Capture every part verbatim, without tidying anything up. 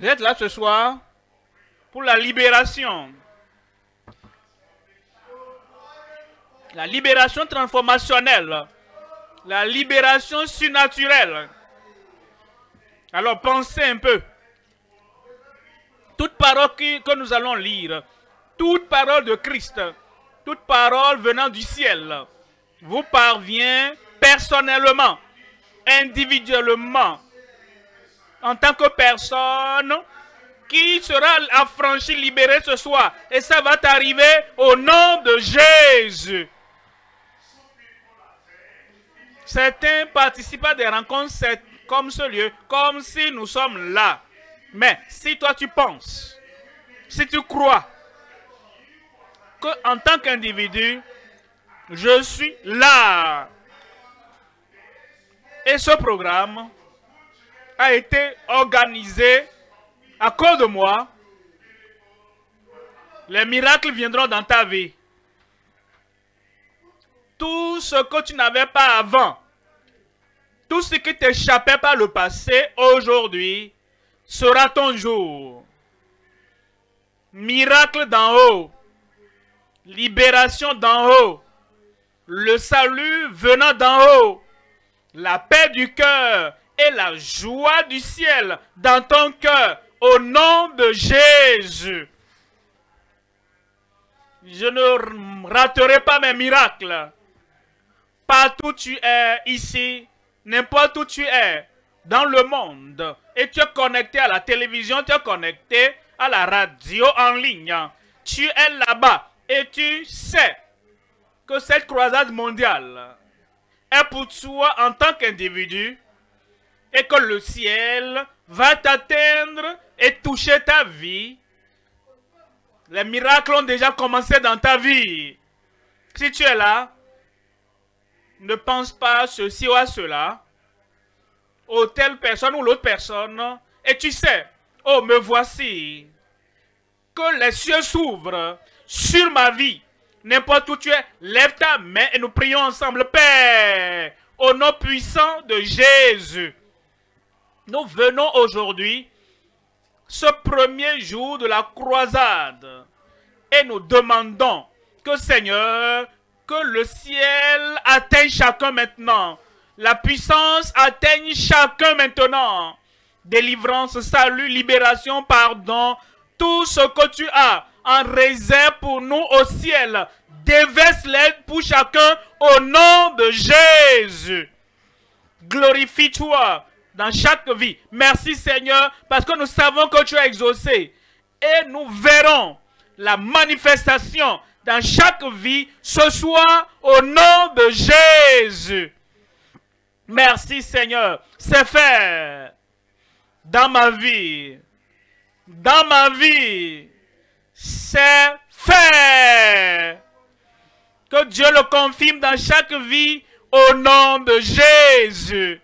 Vous êtes là ce soir pour la libération. La libération transformationnelle. La libération surnaturelle. Alors pensez un peu. Toute parole que nous allons lire, toute parole de Christ, toute parole venant du ciel, vous parvient personnellement, individuellement, en tant que personne qui sera affranchie, libérée ce soir. Et ça va t'arriver au nom de Jésus. Certains participent à des rencontres comme ce lieu, comme si nous sommes là. Mais si toi tu penses, si tu crois qu'en tant qu'individu, je suis là. Et ce programme a été organisé à cause de moi. Les miracles viendront dans ta vie. Tout ce que tu n'avais pas avant, tout ce qui t'échappait par le passé, aujourd'hui sera ton jour. Miracle d'en haut, libération d'en haut, le salut venant d'en haut, la paix du cœur et la joie du ciel dans ton cœur, au nom de Jésus. Je ne raterai pas mes miracles. Partout où tu es ici, n'importe où tu es, dans le monde, et tu es connecté à la télévision, tu es connecté à la radio en ligne, tu es là-bas, et tu sais que cette croisade mondiale est pour toi en tant qu'individu, et que le ciel va t'atteindre et toucher ta vie. Les miracles ont déjà commencé dans ta vie. Si tu es là, ne pense pas à ceci ou à cela, ou telle personne ou l'autre personne, et tu sais, oh me voici, que les cieux s'ouvrent sur ma vie. N'importe où tu es, lève ta main et nous prions ensemble. Père, au nom puissant de Jésus, nous venons aujourd'hui, ce premier jour de la croisade, et nous demandons que Seigneur, que le ciel atteigne chacun maintenant. La puissance atteigne chacun maintenant. Délivrance, salut, libération, pardon, tout ce que tu as en réserve pour nous au ciel, déverse l'aide pour chacun au nom de Jésus. Glorifie-toi dans chaque vie. Merci Seigneur, parce que nous savons que tu as exaucé. Et nous verrons la manifestation dans chaque vie ce soir au nom de Jésus. Merci Seigneur, c'est fait dans ma vie. Dans ma vie, c'est fait. Que Dieu le confirme dans chaque vie au nom de Jésus.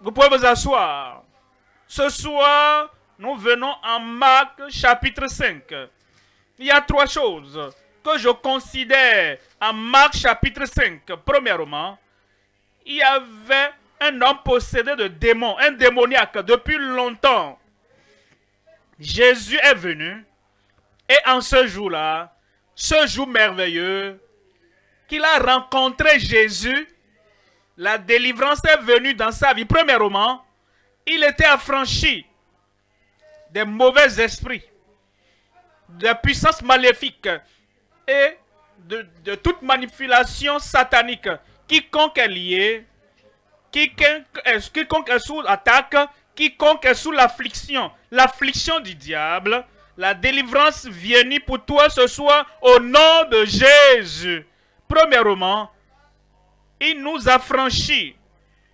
Vous pouvez vous asseoir. Ce soir, nous venons en Marc chapitre cinq. Il y a trois choses que je considère en Marc chapitre cinq. Premièrement, il y avait un homme possédé de démons, un démoniaque depuis longtemps. Jésus est venu et en ce jour-là, ce jour merveilleux, qu'il a rencontré Jésus, la délivrance est venue dans sa vie. Premièrement, il était affranchi des mauvais esprits, de la puissance maléfique et de, de toute manipulation satanique. Quiconque est lié, quiconque est, quiconque est sous attaque, quiconque est sous l'affliction, l'affliction du diable, la délivrance vient pour toi ce soir au nom de Jésus. Premièrement, il nous affranchit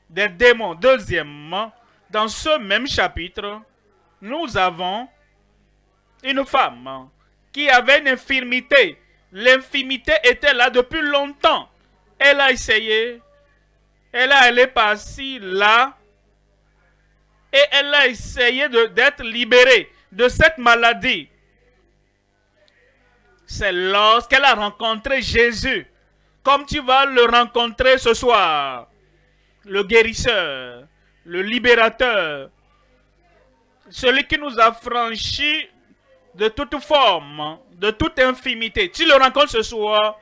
des démons. Deuxièmement, dans ce même chapitre, nous avons une femme qui avait une infirmité. L'infirmité était là depuis longtemps. Elle a essayé, elle a allé par-ci, là, et elle a essayé d'être libérée de cette maladie. C'est lorsqu'elle a rencontré Jésus, comme tu vas le rencontrer ce soir, le guérisseur, le libérateur, celui qui nous a franchis de toute forme, de toute infimité. Tu le rencontres ce soir,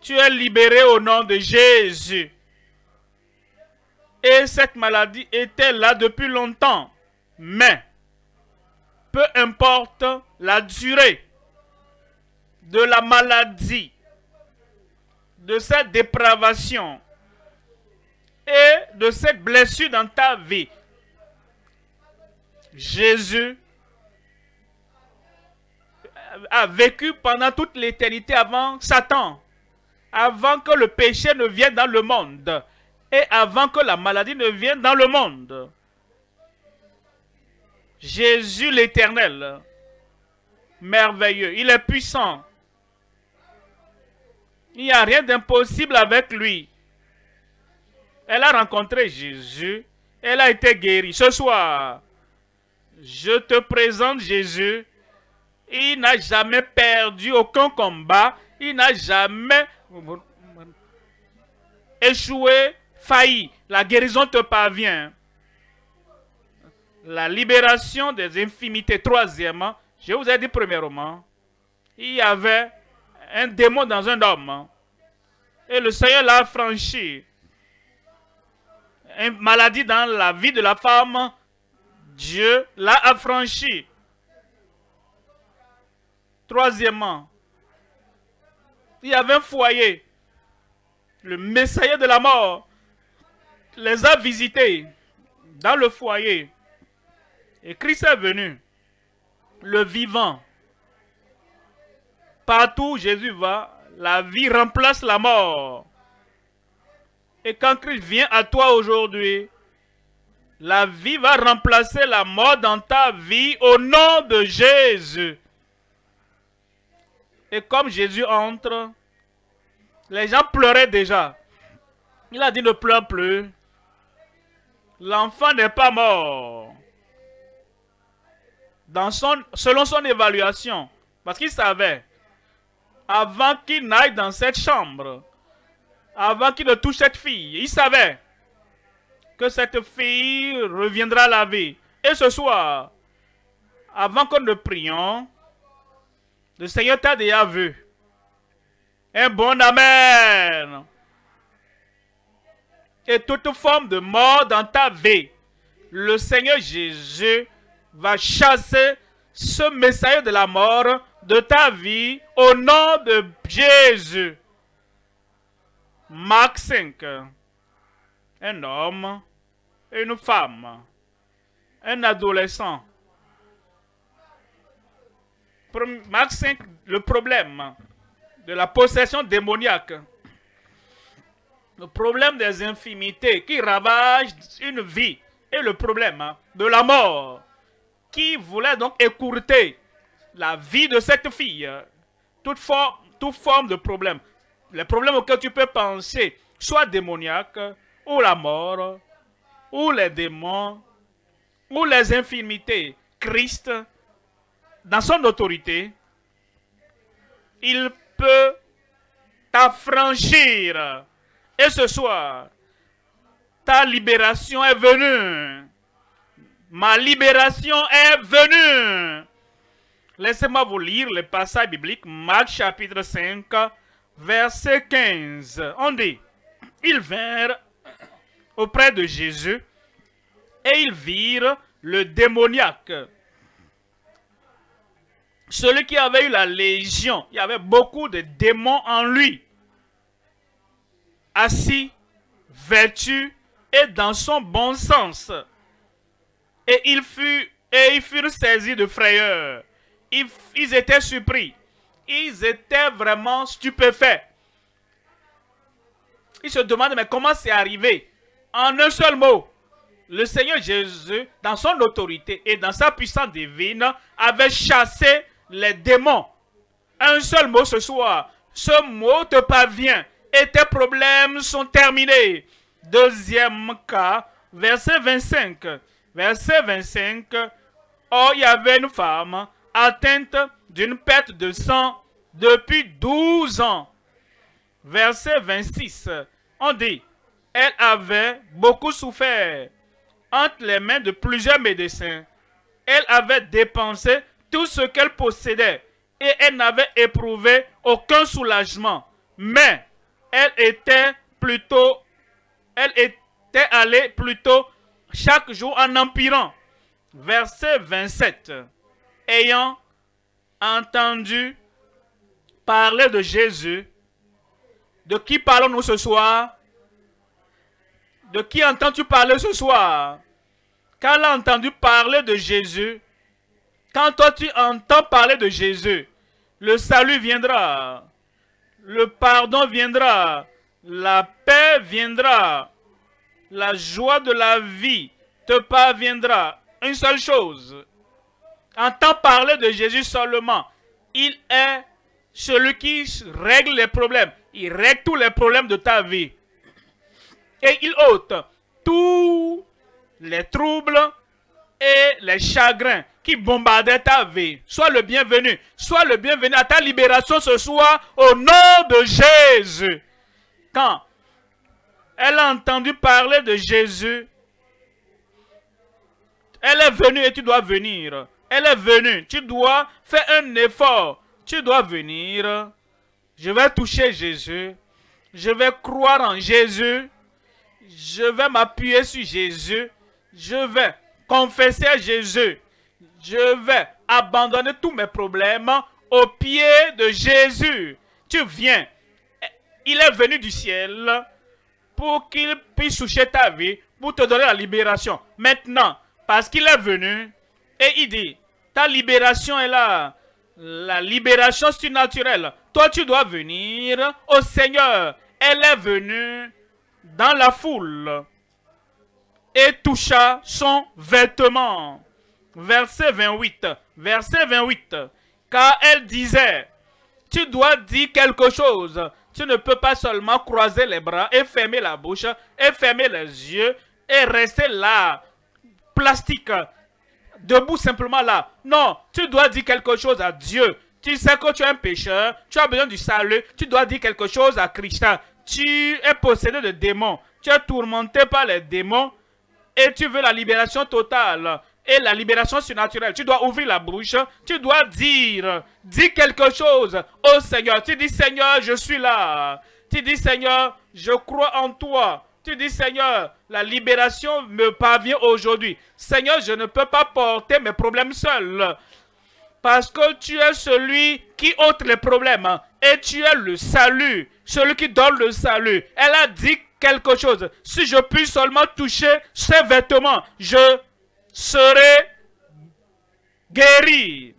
tu es libéré au nom de Jésus. Et cette maladie était là depuis longtemps. Mais, peu importe la durée de la maladie, de cette dépravation et de cette blessure dans ta vie, Jésus a vécu pendant toute l'éternité avant Satan, avant que le péché ne vienne dans le monde et avant que la maladie ne vienne dans le monde. Jésus l'Éternel, merveilleux, il est puissant. Il n'y a rien d'impossible avec lui. Elle a rencontré Jésus, elle a été guérie. Ce soir, je te présente Jésus. Il n'a jamais perdu aucun combat. Il n'a jamais échoué, failli. La guérison te parvient. La libération des infimités. Troisièmement, je vous ai dit premièrement, il y avait un démon dans un homme. Et le Seigneur l'a franchi. Une maladie dans la vie de la femme, Dieu l'a affranchi. Troisièmement, il y avait un foyer. Le Messager de la mort les a visités dans le foyer. Et Christ est venu, le vivant. Partout où Jésus va, la vie remplace la mort. Et quand Christ vient à toi aujourd'hui, la vie va remplacer la mort dans ta vie au nom de Jésus. Et comme Jésus entre, les gens pleuraient déjà. Il a dit ne pleure plus. L'enfant n'est pas mort. Dans son, selon son évaluation, parce qu'il savait, avant qu'il n'aille dans cette chambre, avant qu'il ne touche cette fille, il savait que cette fille reviendra à la vie. Et ce soir, avant que nous prions, le Seigneur t'a déjà vu. Un bon amen. Et toute forme de mort dans ta vie, le Seigneur Jésus va chasser ce messager de la mort de ta vie au nom de Jésus. Marc cinq. Un homme, une femme, un adolescent. Marc cinq, le problème de la possession démoniaque. Le problème des infimités qui ravagent une vie. Et le problème de la mort qui voulait donc écourter la vie de cette fille. Toute forme, toute forme de problème. Les problèmes auxquels tu peux penser, soit démoniaque, ou la mort, ou les démons, ou les infirmités. Christ, dans son autorité, il peut t'affranchir. Et ce soir, ta libération est venue. Ma libération est venue. Laissez-moi vous lire le passage biblique, Marc chapitre cinq, verset quinze. On dit, ils vinrent auprès de Jésus et ils virent le démoniaque. Celui qui avait eu la légion, il y avait beaucoup de démons en lui, assis, vêtu et dans son bon sens. Et ils furent, et ils furent saisis de frayeur. Ils, ils étaient surpris. Ils étaient vraiment stupéfaits. Ils se demandent, mais comment c'est arrivé? En un seul mot, le Seigneur Jésus, dans son autorité et dans sa puissance divine, avait chassé les démons. Un seul mot ce soir. Ce mot te parvient et tes problèmes sont terminés. Deuxième cas, verset vingt-cinq. Verset vingt-cinq, or il y avait une femme atteinte d'une perte de sang depuis douze ans. Verset vingt-six, on dit, elle avait beaucoup souffert entre les mains de plusieurs médecins elle avait dépensé tout ce qu'elle possédait et elle n'avait éprouvé aucun soulagement. Mais elle était plutôt, elle était allée plutôt chaque jour en empirant. Verset vingt-sept. Ayant entendu parler de Jésus, de qui parlons-nous ce soir? De qui entends-tu parler ce soir? Quand elle a entendu parler de Jésus, quand toi tu entends parler de Jésus, le salut viendra, le pardon viendra, la paix viendra, la joie de la vie te parviendra. Une seule chose, entends parler de Jésus seulement. Il est celui qui règle les problèmes. Il règle tous les problèmes de ta vie. Et il ôte tous les troubles et les chagrins qui bombardaient ta vie. Sois le bienvenu. Sois le bienvenu à ta libération ce soir au nom de Jésus. Quand elle a entendu parler de Jésus, elle est venue et tu dois venir. Elle est venue. Tu dois faire un effort. Tu dois venir. Je vais toucher Jésus. Je vais croire en Jésus. Je vais m'appuyer sur Jésus. Je vais confesser à Jésus. Je vais abandonner tous mes problèmes aux pieds de Jésus. Tu viens. Il est venu du ciel pour qu'il puisse toucher ta vie, pour te donner la libération. Maintenant, parce qu'il est venu et il dit, ta libération est là. La libération surnaturelle. Toi, tu dois venir au Seigneur. Elle est venue dans la foule et toucha son vêtement. Verset vingt-huit. Verset vingt-huit. Car elle disait, tu dois dire quelque chose. Tu ne peux pas seulement croiser les bras et fermer la bouche et fermer les yeux et rester là, plastique, debout simplement là. Non, tu dois dire quelque chose à Dieu. Tu sais que tu es un pécheur, tu as besoin du salut, tu dois dire quelque chose à Christ. Tu es possédé de démons, tu es tourmenté par les démons et tu veux la libération totale et la libération surnaturelle. Tu dois ouvrir la bouche, tu dois dire, dis quelque chose au Seigneur. Tu dis, Seigneur, je suis là. Tu dis, Seigneur, je crois en toi. Tu dis, Seigneur, la libération me parvient aujourd'hui. Seigneur, je ne peux pas porter mes problèmes seul. Parce que tu es celui qui ôte les problèmes. Et tu es le salut. Celui qui donne le salut. Elle a dit quelque chose. Si je puis seulement toucher ses vêtements, je serai guéri.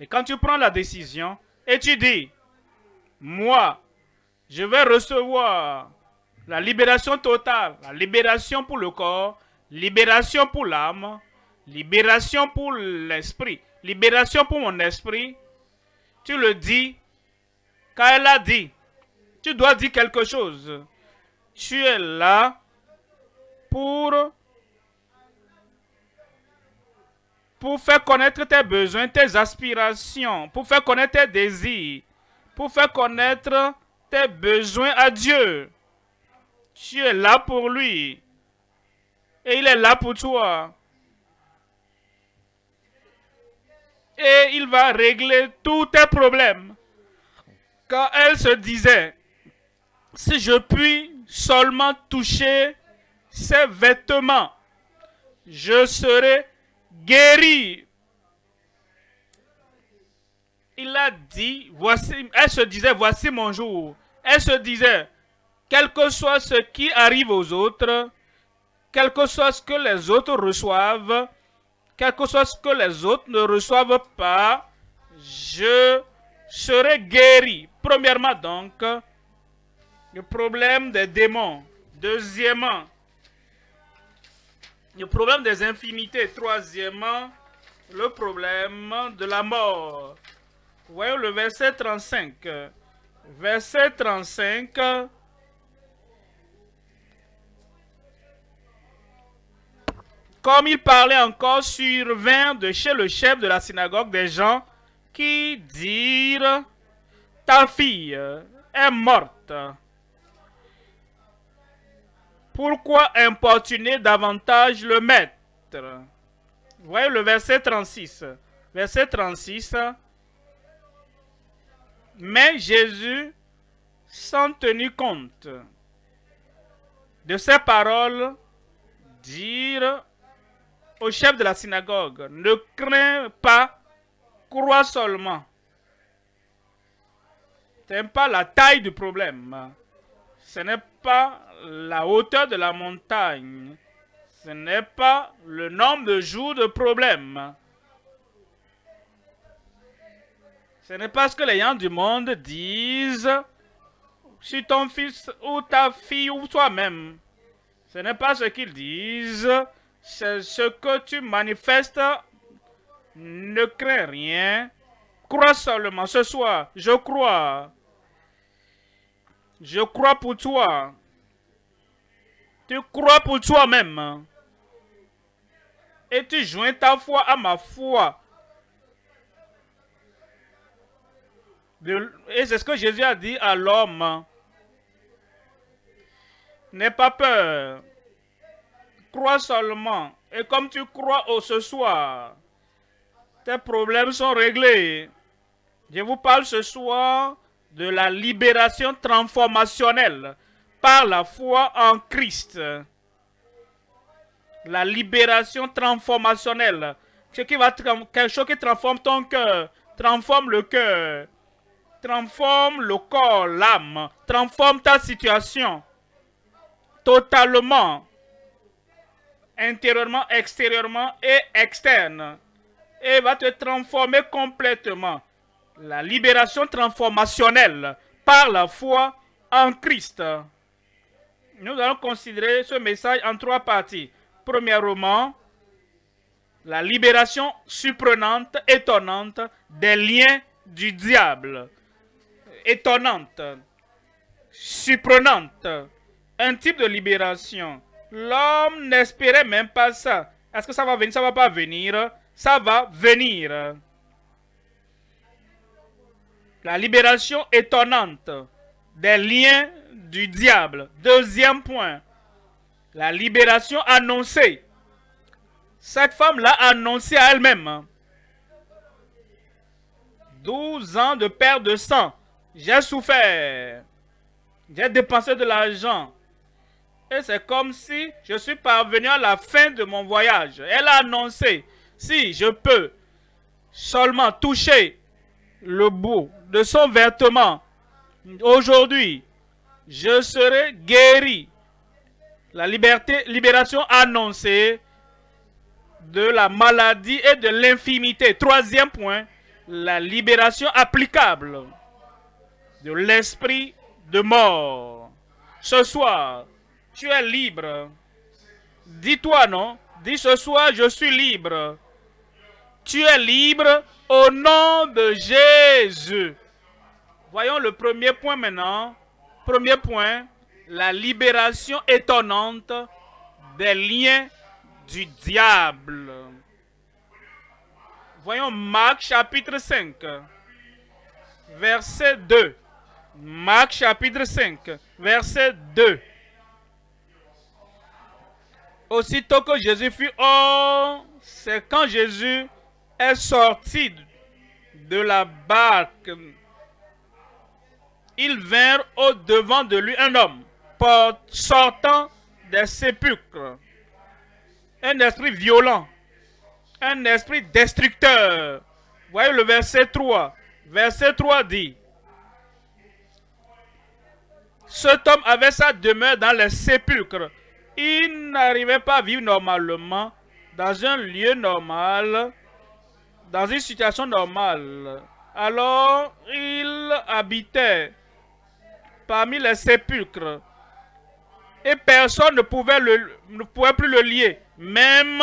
Et quand tu prends la décision et tu dis, moi, je vais recevoir la libération totale, la libération pour le corps, libération pour l'âme, libération pour l'esprit, libération pour mon esprit, tu le dis, car elle a dit, tu dois dire quelque chose. Tu es là pour... pour faire connaître tes besoins, tes aspirations, pour faire connaître tes désirs, pour faire connaître tes besoins à Dieu. Tu es là pour lui et il est là pour toi. Et il va régler tous tes problèmes. Car elle se disait, si je puis seulement toucher ses vêtements, je serai guéri. Il a dit, voici, elle se disait, voici mon jour. Elle se disait, quel que soit ce qui arrive aux autres, quel que soit ce que les autres reçoivent, quel que soit ce que les autres ne reçoivent pas, je serai guéri. Premièrement donc, le problème des démons. Deuxièmement, le problème des infinités. Troisièmement, le problème de la mort. Voyons le verset trente-cinq. Verset trente-cinq. Comme il parlait encore, survint de chez le chef de la synagogue des gens qui dirent « Ta fille est morte. Pourquoi importuner davantage le maître ?» Vous voyez le verset trente-six. Verset trente-six. Mais Jésus, sans tenir compte de ces paroles, dit au chef de la synagogue, « Ne crains pas, crois seulement. » Ce n'est pas la taille du problème. Ce n'est pas la hauteur de la montagne. Ce n'est pas le nombre de jours de problème. Ce n'est pas ce que les gens du monde disent sur ton fils ou ta fille ou toi-même. Ce n'est pas ce qu'ils disent. C'est ce que tu manifestes. Ne crains rien. Crois seulement. Ce soir, je crois. Je crois pour toi. Tu crois pour toi-même. Et tu joins ta foi à ma foi. Et c'est ce que Jésus a dit à l'homme. N'aie pas peur. Crois seulement. Et comme tu crois au ce soir, tes problèmes sont réglés. Je vous parle ce soir de la libération transformationnelle par la foi en Christ. La libération transformationnelle. Ce qui va quelque chose qui transforme ton cœur, transforme le cœur. Transforme le corps, l'âme. Transforme ta situation. Totalement. Intérieurement, extérieurement et externe. Et va te transformer complètement. La libération transformationnelle par la foi en Christ. Nous allons considérer ce message en trois parties. Premièrement, la libération surprenante, étonnante des liens du diable. Étonnante, surprenante, un type de libération. L'homme n'espérait même pas ça. Est-ce que ça va venir? Ça va pas venir. Ça va venir. La libération étonnante des liens du diable. Deuxième point, la libération annoncée. Cette femme l'a annoncée à elle-même. douze ans de perte de sang. J'ai souffert. J'ai dépensé de l'argent. Et c'est comme si je suis parvenu à la fin de mon voyage. Elle a annoncé, si je peux seulement toucher le bout de son vêtement, aujourd'hui, je serai guéri. La liberté, libération annoncée de la maladie et de l'infirmité. Troisième point, la libération applicable de l'esprit de mort. Ce soir, tu es libre. Dis-toi non. Dis ce soir, je suis libre. Tu es libre au nom de Jésus. Voyons le premier point maintenant. Premier point, la libération étonnante des liens du diable. Voyons Marc chapitre cinq, verset deux. Marc chapitre cinq, verset deux. Aussitôt que Jésus fut hors, c'est quand Jésus est sorti de la barque, ils vinrent au-devant de lui un homme sortant des sépulcres, un esprit violent, un esprit destructeur. Voyez le verset trois. Verset trois dit, cet homme avait sa demeure dans les sépulcres. Il n'arrivait pas à vivre normalement, dans un lieu normal, dans une situation normale. Alors, il habitait parmi les sépulcres. Et personne ne pouvait, le, ne pouvait plus le lier, même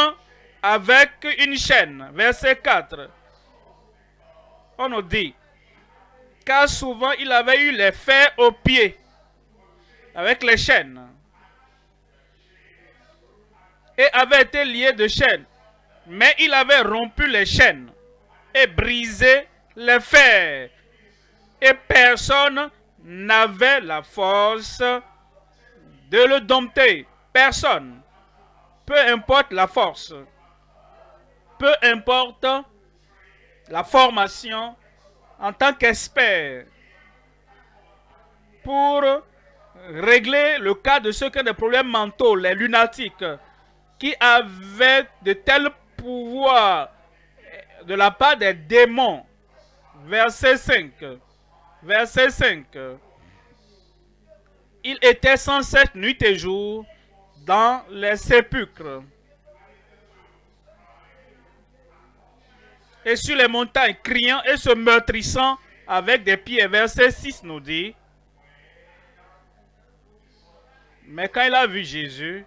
avec une chaîne. Verset quatre. On nous dit, car souvent il avait eu les fers aux pieds, avec les chaînes. et avait été lié de chaînes. Mais il avait rompu les chaînes et brisé les fers. Et personne n'avait la force de le dompter. Personne. Peu importe la force. Peu importe la formation en tant qu'expert. Pour régler le cas de ceux qui ont des problèmes mentaux, les lunatiques, qui avaient de tels pouvoirs de la part des démons. Verset cinq. Verset cinq. Il était sans cesse nuit et jour dans les sépulcres et sur les montagnes, criant et se meurtrissant avec des pieds. Verset six nous dit: mais quand il a vu Jésus,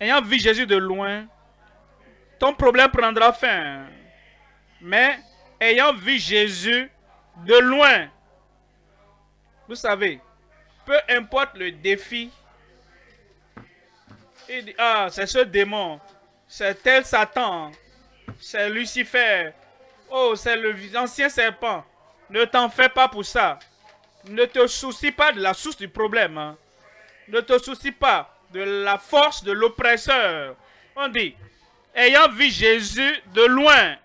ayant vu Jésus de loin, ton problème prendra fin. Mais ayant vu Jésus de loin, vous savez, peu importe le défi, il dit, ah, c'est ce démon, c'est tel Satan, c'est Lucifer, oh, c'est l'ancien serpent, ne t'en fais pas pour ça, ne te soucie pas de la source du problème, hein. Ne te soucie pas de la force de l'oppresseur. On dit, ayant vu Jésus de loin,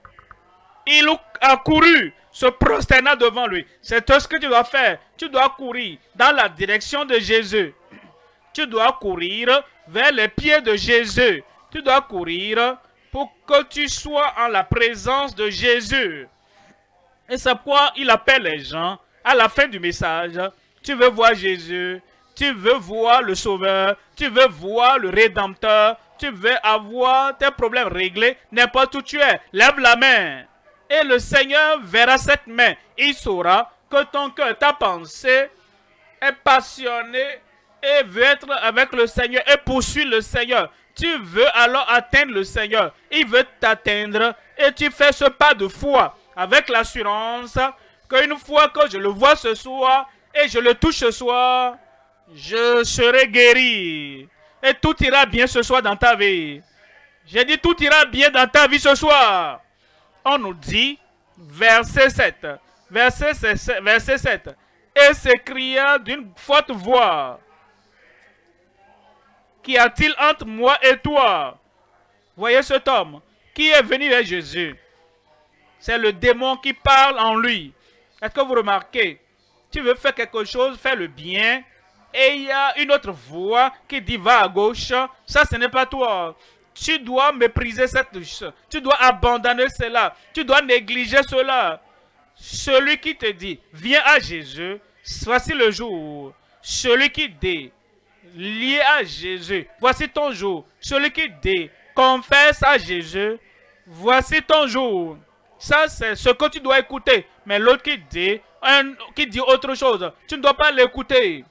il a couru, se prosterna devant lui. C'est tout ce que tu dois faire. Tu dois courir dans la direction de Jésus. Tu dois courir vers les pieds de Jésus. Tu dois courir pour que tu sois en la présence de Jésus. Et c'est pourquoi il appelle les gens à la fin du message. Tu veux voir Jésus, tu veux voir le Sauveur, tu veux voir le Rédempteur, tu veux avoir tes problèmes réglés, n'importe où tu es, lève la main. Et le Seigneur verra cette main. Il saura que ton cœur, ta pensée est passionnée et veut être avec le Seigneur et poursuit le Seigneur. Tu veux alors atteindre le Seigneur. Il veut t'atteindre et tu fais ce pas de foi avec l'assurance qu'une fois que je le vois ce soir et je le touche ce soir, je serai guéri. Et tout ira bien ce soir dans ta vie. J'ai dit tout ira bien dans ta vie ce soir. On nous dit, verset sept, verset sept, verset sept, et s'écria d'une forte voix, qu'y a-t-il entre moi et toi? Voyez cet homme qui est venu vers Jésus. C'est le démon qui parle en lui. Est-ce que vous remarquez? Tu veux faire quelque chose, fais le bien, et il y a une autre voix qui dit va à gauche, ça ce n'est pas toi. Tu dois mépriser cette chose. Tu dois abandonner cela. Tu dois négliger cela. Celui qui te dit, viens à Jésus, voici le jour. Celui qui dit, lié à Jésus, voici ton jour. Celui qui dit, confesse à Jésus, voici ton jour. Ça, c'est ce que tu dois écouter. Mais l'autre qui dit, un, qui dit autre chose, tu ne dois pas l'écouter.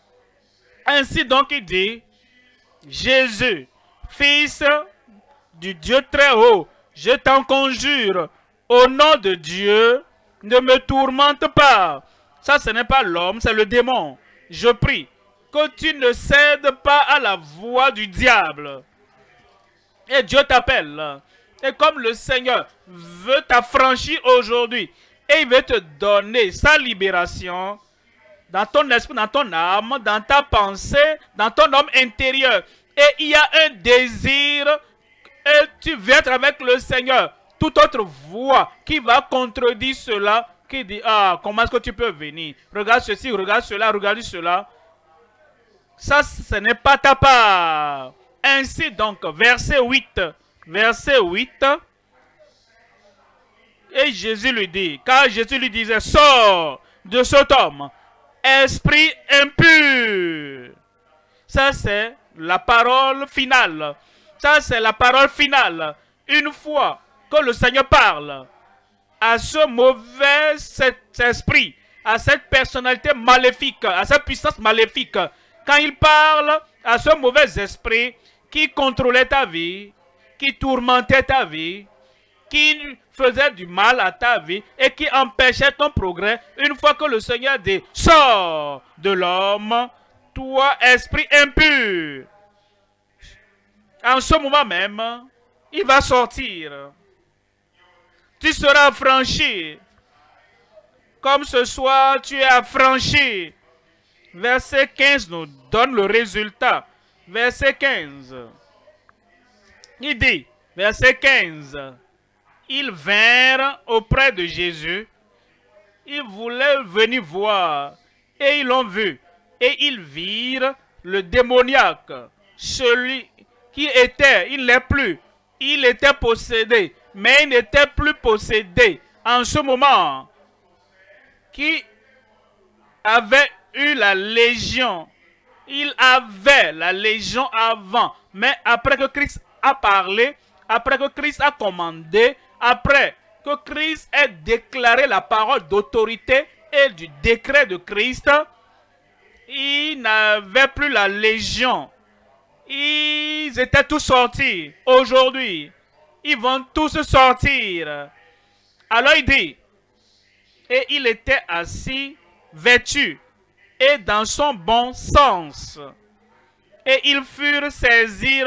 Ainsi donc, il dit, Jésus, fils du Dieu très haut, je t'en conjure, au nom de Dieu, ne me tourmente pas. Ça, ce n'est pas l'homme, c'est le démon. Je prie que tu ne cèdes pas à la voix du diable. Et Dieu t'appelle. Et comme le Seigneur veut t'affranchir aujourd'hui, et il veut te donner sa libération, dans ton esprit, dans ton âme, dans ta pensée, dans ton homme intérieur. Et il y a un désir, et tu veux être avec le Seigneur. Toute autre voix qui va contredire cela, qui dit, ah, comment est-ce que tu peux venir? Regarde ceci, regarde cela, regarde cela. Ça, ce n'est pas ta part. Ainsi donc, verset huit. Verset huit. Et Jésus lui dit, car Jésus lui disait, sors de cet homme, esprit impur. Ça, c'est la parole finale. Ça, c'est la parole finale. Une fois que le Seigneur parle à ce mauvais cet esprit, à cette personnalité maléfique, à cette puissance maléfique, quand il parle à ce mauvais esprit qui contrôlait ta vie, qui tourmentait ta vie, qui faisait du mal à ta vie et qui empêchait ton progrès, une fois que le Seigneur dit « Sors de l'homme, toi esprit impur ». En ce moment même, il va sortir. Tu seras affranchi. Comme ce soir, tu es affranchi. Verset quinze nous donne le résultat. Verset quinze. Il dit, verset quinze, ils vinrent auprès de Jésus. Ils voulaient venir voir. Et ils l'ont vu. Et ils virent le démoniaque. Celui qui était, il n'est plus. Il était possédé. Mais il n'était plus possédé. En ce moment, qui avait eu la légion. Il avait la légion avant. Mais après que Christ a parlé, après que Christ a commandé, après que Christ ait déclaré la parole d'autorité et du décret de Christ, il n'avait plus la légion. Ils étaient tous sortis. Aujourd'hui, ils vont tous sortir. Alors il dit, et il était assis, vêtu, et dans son bon sens. Et ils furent saisis,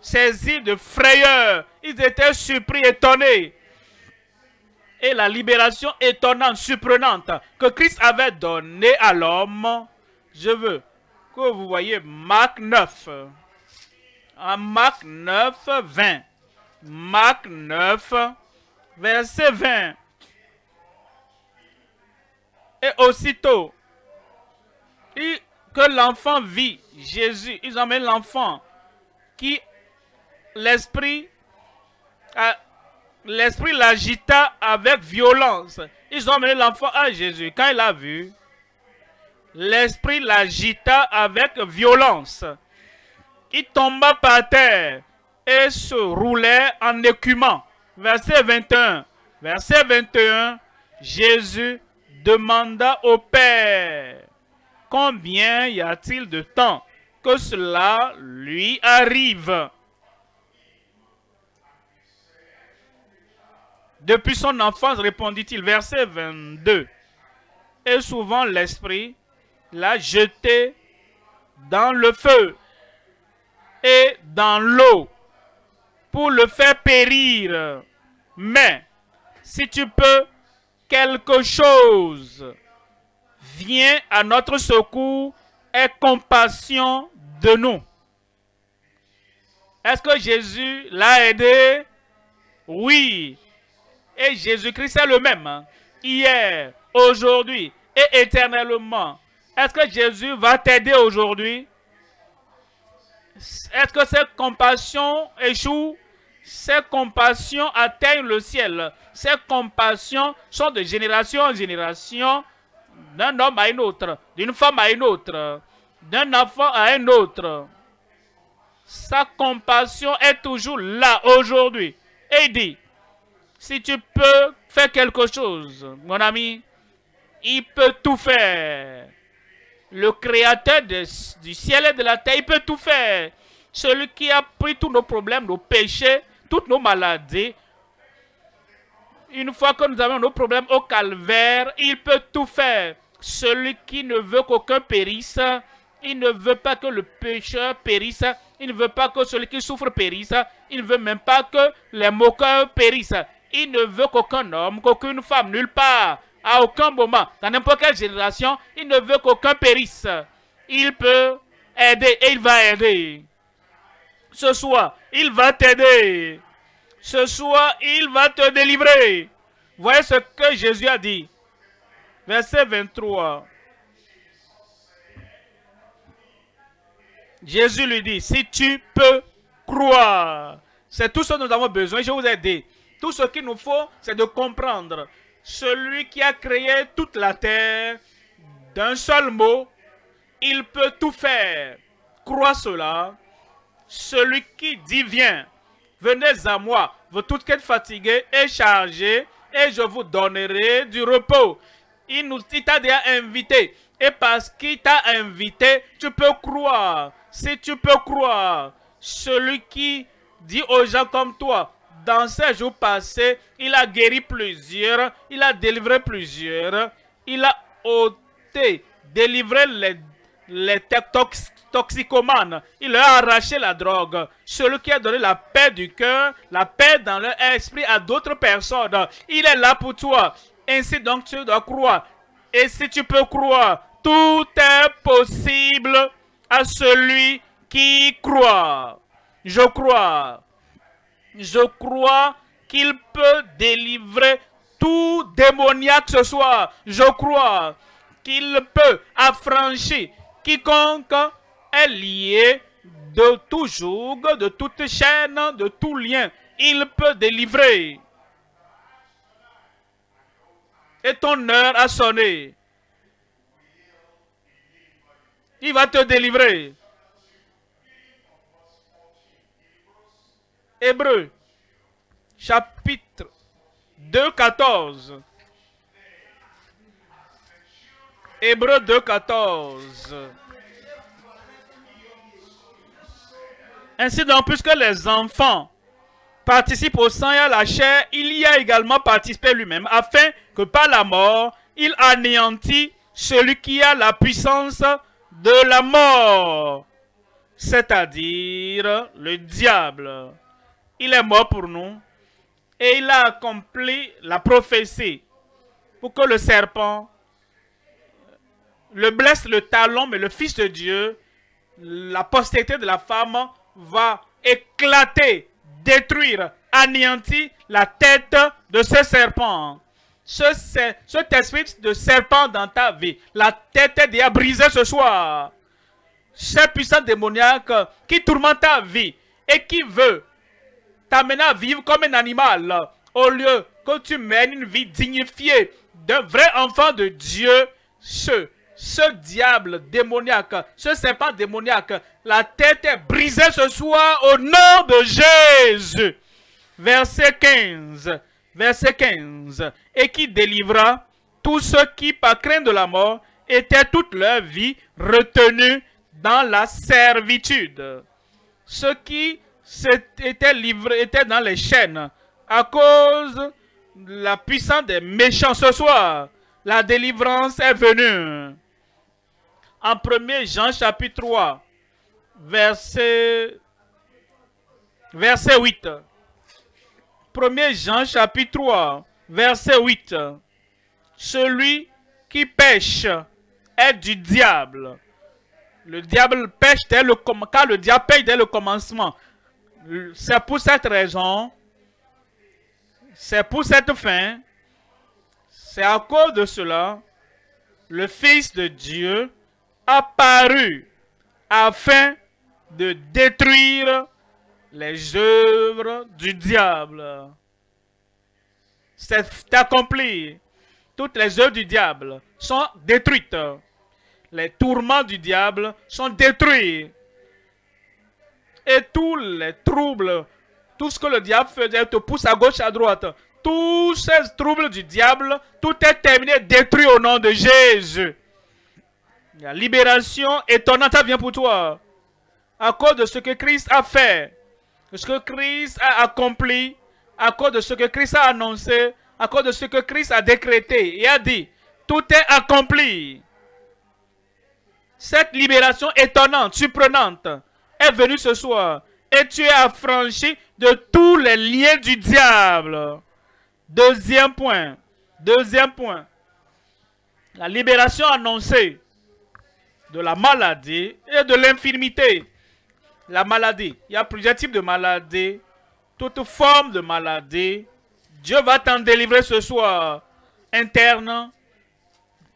saisis de frayeur. Ils étaient surpris, étonnés. Et la libération étonnante, surprenante, que Christ avait donnée à l'homme. Je veux que vous voyez Marc neuf. En Marc neuf, vingt. Marc neuf, verset vingt. Et aussitôt que l'enfant vit Jésus, ils emmènent l'enfant qui l'esprit l'esprit l'agita avec violence. Ils ont emmené l'enfant à Jésus. Quand il l'a vu, l'esprit l'agita avec violence. Il tomba par terre et se roulait en écumant. Verset vingt et un. Verset vingt et un. Jésus demanda au Père, combien y a-t-il de temps que cela lui arrive? Depuis son enfance, répondit-il, verset vingt-deux. Et souvent l'esprit l'a jeté dans le feu et dans l'eau pour le faire périr. Mais si tu peux, quelque chose vient à notre secours et compassion de nous. Est-ce que Jésus l'a aidé? Oui. Et Jésus-Christ est le même, hein? Hier, aujourd'hui et éternellement. Est-ce que Jésus va t'aider aujourd'hui? Est-ce que cette compassion échoue? Ces compassions atteignent le ciel. Ces compassions sont de génération en génération, d'un homme à un autre, d'une femme à une autre, d'un enfant à un autre. Sa compassion est toujours là aujourd'hui. Et il dit, si tu peux faire quelque chose, mon ami, il peut tout faire. Le Créateur de, du ciel et de la terre, il peut tout faire. Celui qui a pris tous nos problèmes, nos péchés, toutes nos maladies. Une fois que nous avons nos problèmes au calvaire, il peut tout faire. Celui qui ne veut qu'aucun périsse, il ne veut pas que le pécheur périsse, il ne veut pas que celui qui souffre périsse, il ne veut même pas que les moqueurs périssent. Il ne veut qu'aucun homme, qu'aucune femme, nulle part, à aucun moment, dans n'importe quelle génération, il ne veut qu'aucun périsse. Il peut aider et il va aider. Ce soir, il va t'aider. Ce soir, il va te délivrer. Voyez ce que Jésus a dit. Verset vingt-trois. Jésus lui dit, si tu peux croire. C'est tout ce que nous avons besoin. Je vous ai dit. Tout ce qu'il nous faut, c'est de comprendre. Celui qui a créé toute la terre, d'un seul mot, il peut tout faire. Crois cela. Celui qui dit, viens, venez à moi, vous toutes qui êtes fatigués et chargés, et je vous donnerai du repos. Il nous t'a déjà invité, et parce qu'il t'a invité, tu peux croire. Si tu peux croire, celui qui dit aux gens comme toi, dans ces jours passés, il a guéri plusieurs, il a délivré plusieurs, il a ôté, délivré les, les tox toxicomanes. Il leur a arraché la drogue. Celui qui a donné la paix du cœur, la paix dans leur esprit à d'autres personnes. Il est là pour toi. Ainsi donc tu dois croire. Et si tu peux croire, tout est possible à celui qui croit. Je crois. Je crois qu'il peut délivrer tout démoniaque ce soir. Je crois qu'il peut affranchir quiconque est lié de tout joug, de toute chaîne, de tout lien. Il peut délivrer. Et ton heure a sonné. Il va te délivrer. Hébreux, chapitre deux, quatorze. Hébreux deux, quatorze. Ainsi donc, puisque les enfants participent au sang et à la chair, il y a également participé lui-même, afin que par la mort, il anéantit celui qui a la puissance de la mort, c'est-à-dire le diable. Il est mort pour nous et il a accompli la prophétie pour que le serpent le blesse le talon, mais le Fils de Dieu, la postérité de la femme, va éclater, détruire, anéantir la tête de ce serpent. Ce, cet esprit de serpent dans ta vie, la tête est déjà brisée ce soir. Cette puissance démoniaque qui tourmente ta vie et qui veut t'amener à vivre comme un animal, au lieu que tu mènes une vie dignifiée d'un vrai enfant de Dieu, ce, ce diable démoniaque, ce serpent démoniaque, la tête est brisée ce soir au nom de Jésus. Verset quinze, verset quinze, et qui délivra tous ceux qui, par crainte de la mort, étaient toute leur vie retenus dans la servitude. Ceux qui C'était livré, était dans les chaînes à cause de la puissance des méchants ce soir. La délivrance est venue. En premier Jean chapitre trois, verset, verset huit. premier Jean chapitre trois, verset huit. Celui qui pêche est du diable. Le diable pêche dès le, car le diable pêche dès le commencement. C'est pour cette raison, c'est pour cette fin, c'est à cause de cela, le Fils de Dieu apparut afin de détruire les œuvres du diable. C'est accompli. Toutes les œuvres du diable sont détruites. Les tourments du diable sont détruits. Et tous les troubles, tout ce que le diable faisait, te pousse à gauche, à droite. Tous ces troubles du diable, tout est terminé, détruit au nom de Jésus. La libération étonnante vient pour toi. À cause de ce que Christ a fait, de ce que Christ a accompli, à cause de ce que Christ a annoncé, à cause de ce que Christ a décrété et a dit, tout est accompli. Cette libération étonnante, surprenante, est venu ce soir et tu es affranchi de tous les liens du diable. Deuxième point. Deuxième point. La libération annoncée de la maladie et de l'infirmité. La maladie. Il y a plusieurs types de maladies. Toute forme de maladie. Dieu va t'en délivrer ce soir. Interne.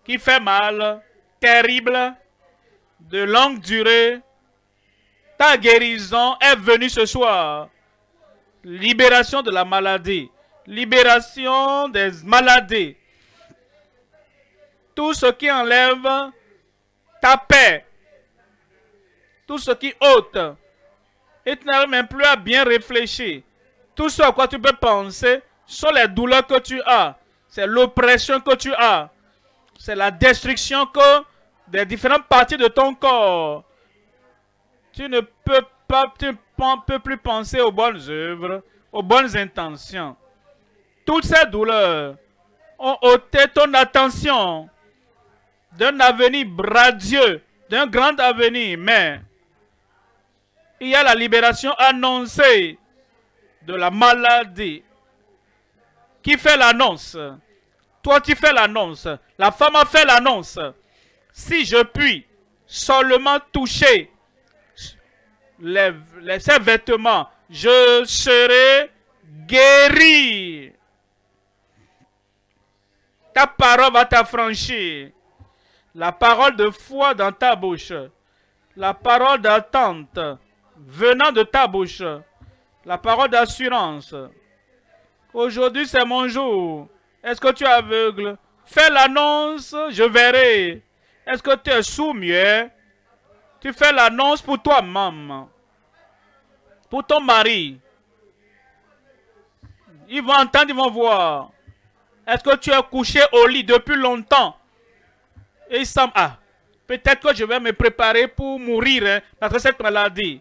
Qui fait mal. Terrible. De longue durée. Ta guérison est venue ce soir. Libération de la maladie. Libération des maladies. Tout ce qui enlève ta paix. Tout ce qui ôte. Et tu n'arrives même plus à bien réfléchir. Tout ce à quoi tu peux penser sont les douleurs que tu as. C'est l'oppression que tu as. C'est la destruction que des différentes parties de ton corps. Tu ne peux pas, tu ne peux plus penser aux bonnes œuvres, aux bonnes intentions. Toutes ces douleurs ont ôté ton attention d'un avenir radieux d'un grand avenir, mais il y a la libération annoncée de la maladie. Qui fait l'annonce? Toi, tu fais l'annonce. La femme a fait l'annonce. Si je puis seulement toucher les, les, ces vêtements, je serai guéri. Ta parole va t'affranchir. La parole de foi dans ta bouche. La parole d'attente venant de ta bouche. La parole d'assurance. Aujourd'hui, c'est mon jour. Est-ce que tu es aveugle? Fais l'annonce, je verrai. Est-ce que tu es sourd-muet? Tu fais l'annonce pour toi-même. Pour ton mari. Ils vont entendre, ils vont voir. Est-ce que tu es couché au lit depuis longtemps? Et ils semblent, ah, peut-être que je vais me préparer pour mourir, hein, parce que cette maladie.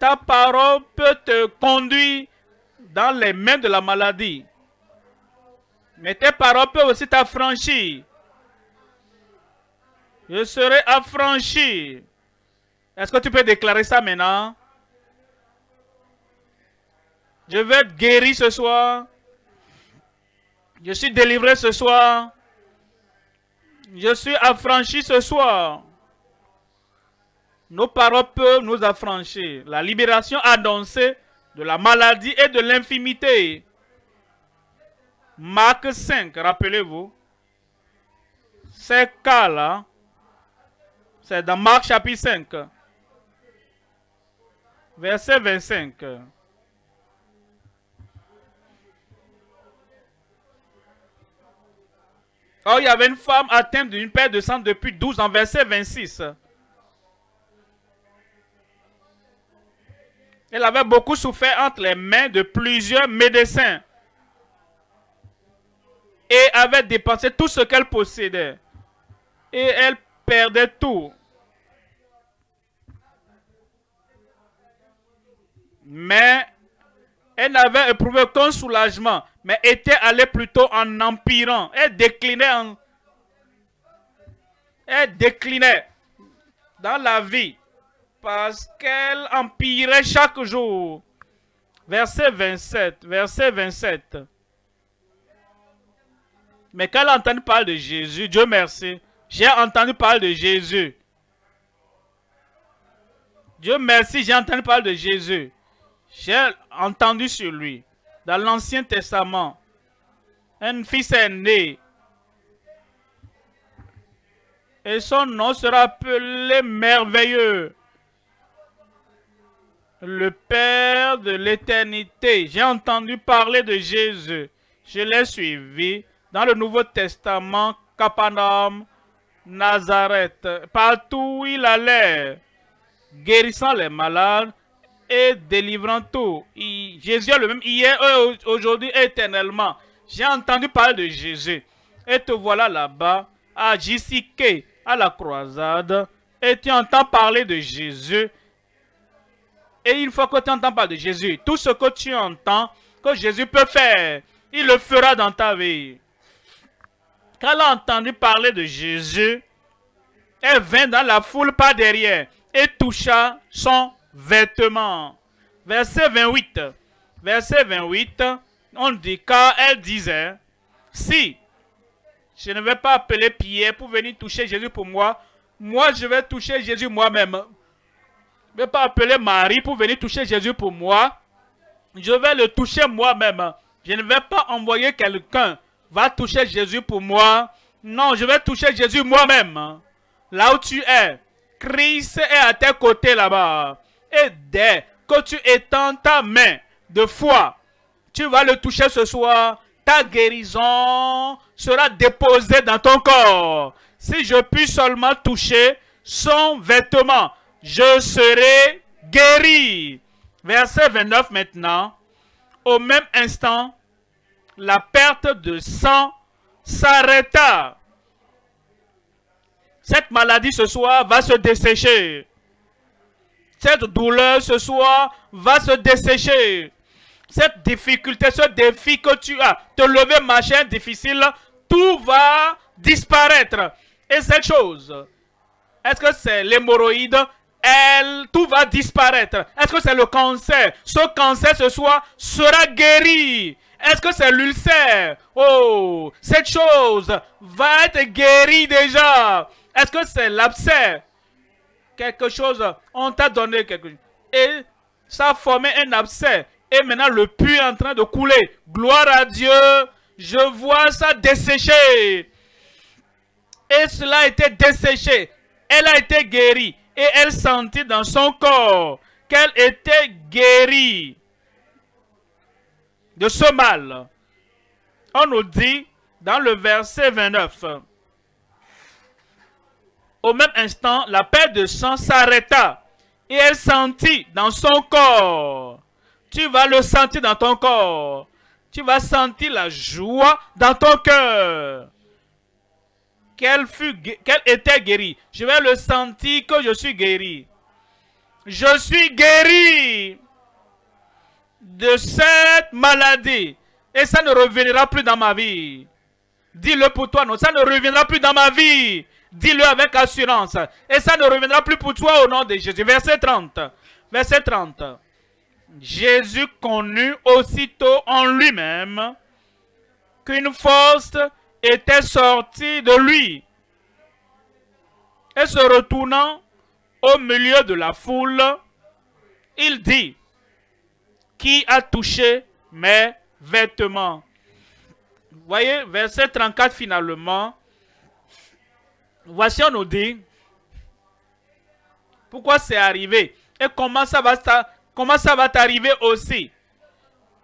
Ta parole peut te conduire dans les mains de la maladie. Mais tes paroles peuvent aussi t'affranchir. Je serai affranchi. Est-ce que tu peux déclarer ça maintenant? Je vais être guéri ce soir. Je suis délivré ce soir. Je suis affranchi ce soir. Nos paroles peuvent nous affranchir. La libération annoncée de la maladie et de l'infimité. Marc cinq, rappelez-vous. Ces cas-là, c'est dans Marc chapitre cinq, verset vingt-cinq. Or, il y avait une femme atteinte d'une perte de sang depuis douze ans, verset vingt-six. Elle avait beaucoup souffert entre les mains de plusieurs médecins et avait dépensé tout ce qu'elle possédait. Et elle perdait tout. Mais elle n'avait éprouvé qu'un soulagement, mais était allée plutôt en empirant. Elle déclinait, en... elle déclinait dans la vie parce qu'elle empirait chaque jour. Verset vingt-sept. Verset vingt-sept. Mais qu'elle entende parler de Jésus, Dieu merci, j'ai entendu parler de Jésus. Dieu merci, j'ai entendu parler de Jésus. J'ai entendu sur lui. Dans l'Ancien Testament, un fils est né. Et son nom sera appelé merveilleux. Le Père de l'éternité. J'ai entendu parler de Jésus. Je l'ai suivi dans le Nouveau Testament, Capernaum, Nazareth. Partout où il allait, guérissant les malades, et délivrant tout. Il, Jésus est le même hier, aujourd'hui, éternellement. J'ai entendu parler de Jésus. Et te voilà là-bas, à J C K, à la croisade. Et tu entends parler de Jésus. Et une fois que tu entends parler de Jésus, tout ce que tu entends, que Jésus peut faire, il le fera dans ta vie. Quand elle a entendu parler de Jésus, elle vint dans la foule par derrière et toucha son vêtements. Verset vingt-huit. Verset vingt-huit. On dit, car elle disait, si je ne vais pas appeler Pierre pour venir toucher Jésus pour moi, moi je vais toucher Jésus moi-même. Je ne vais pas appeler Marie pour venir toucher Jésus pour moi. Je vais le toucher moi-même. Je ne vais pas envoyer quelqu'un va toucher Jésus pour moi. Non, je vais toucher Jésus moi-même. Là où tu es, Christ est à tes côtés là-bas. Et dès que tu étends ta main de foi, tu vas le toucher ce soir, ta guérison sera déposée dans ton corps. Si je puis seulement toucher son vêtement, je serai guéri. Verset vingt-neuf maintenant. Au même instant, la perte de sang s'arrêta. Cette maladie ce soir va se dessécher. Cette douleur ce soir va se dessécher. Cette difficulté, ce défi que tu as, te lever, machin difficile, tout va disparaître. Et cette chose Est-ce que c'est l'hémorroïde? Elle, tout va disparaître. Est-ce que c'est le cancer? Ce cancer ce soir sera guéri. Est-ce que c'est l'ulcère? Oh, cette chose va être guérie déjà. Est-ce que c'est l'abcès? Quelque chose, on t'a donné quelque chose. Et ça a formé un abcès. Et maintenant le puits est en train de couler. Gloire à Dieu, je vois ça desséché. Et cela a été desséché. Elle a été guérie. Et elle sentit dans son corps qu'elle était guérie de ce mal. On nous dit dans le verset vingt-neuf. Au même instant, la perte de sang s'arrêta. Et elle sentit dans son corps. Tu vas le sentir dans ton corps. Tu vas sentir la joie dans ton cœur. Qu'elle fut, qu'elle était guérie. Je vais le sentir que je suis guéri. Je suis guéri de cette maladie. Et ça ne reviendra plus dans ma vie. Dis-le pour toi, non. Ça ne reviendra plus dans ma vie. Dis-le avec assurance. Et ça ne reviendra plus pour toi au nom de Jésus. Verset trente. Verset trente. Jésus connut aussitôt en lui-même qu'une force était sortie de lui. Et se retournant au milieu de la foule, il dit, « Qui a touché mes vêtements ?» Vous voyez, verset trente-quatre finalement, voici on nous dit pourquoi c'est arrivé et comment ça va ça. Comment ça va t'arriver aussi?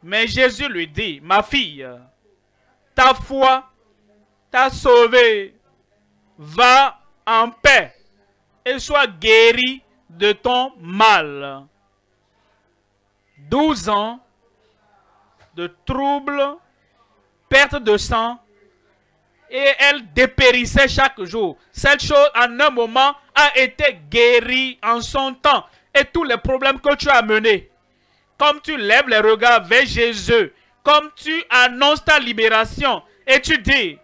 Mais Jésus lui dit, ma fille, ta foi t'a sauvée. Va en paix et sois guérie de ton mal. douze ans de troubles, perte de sang, et elle dépérissait chaque jour. Cette chose en un moment a été guérie en son temps. Et tous les problèmes que tu as menés, comme tu lèves les regards vers Jésus, comme tu annonces ta libération, et tu dis,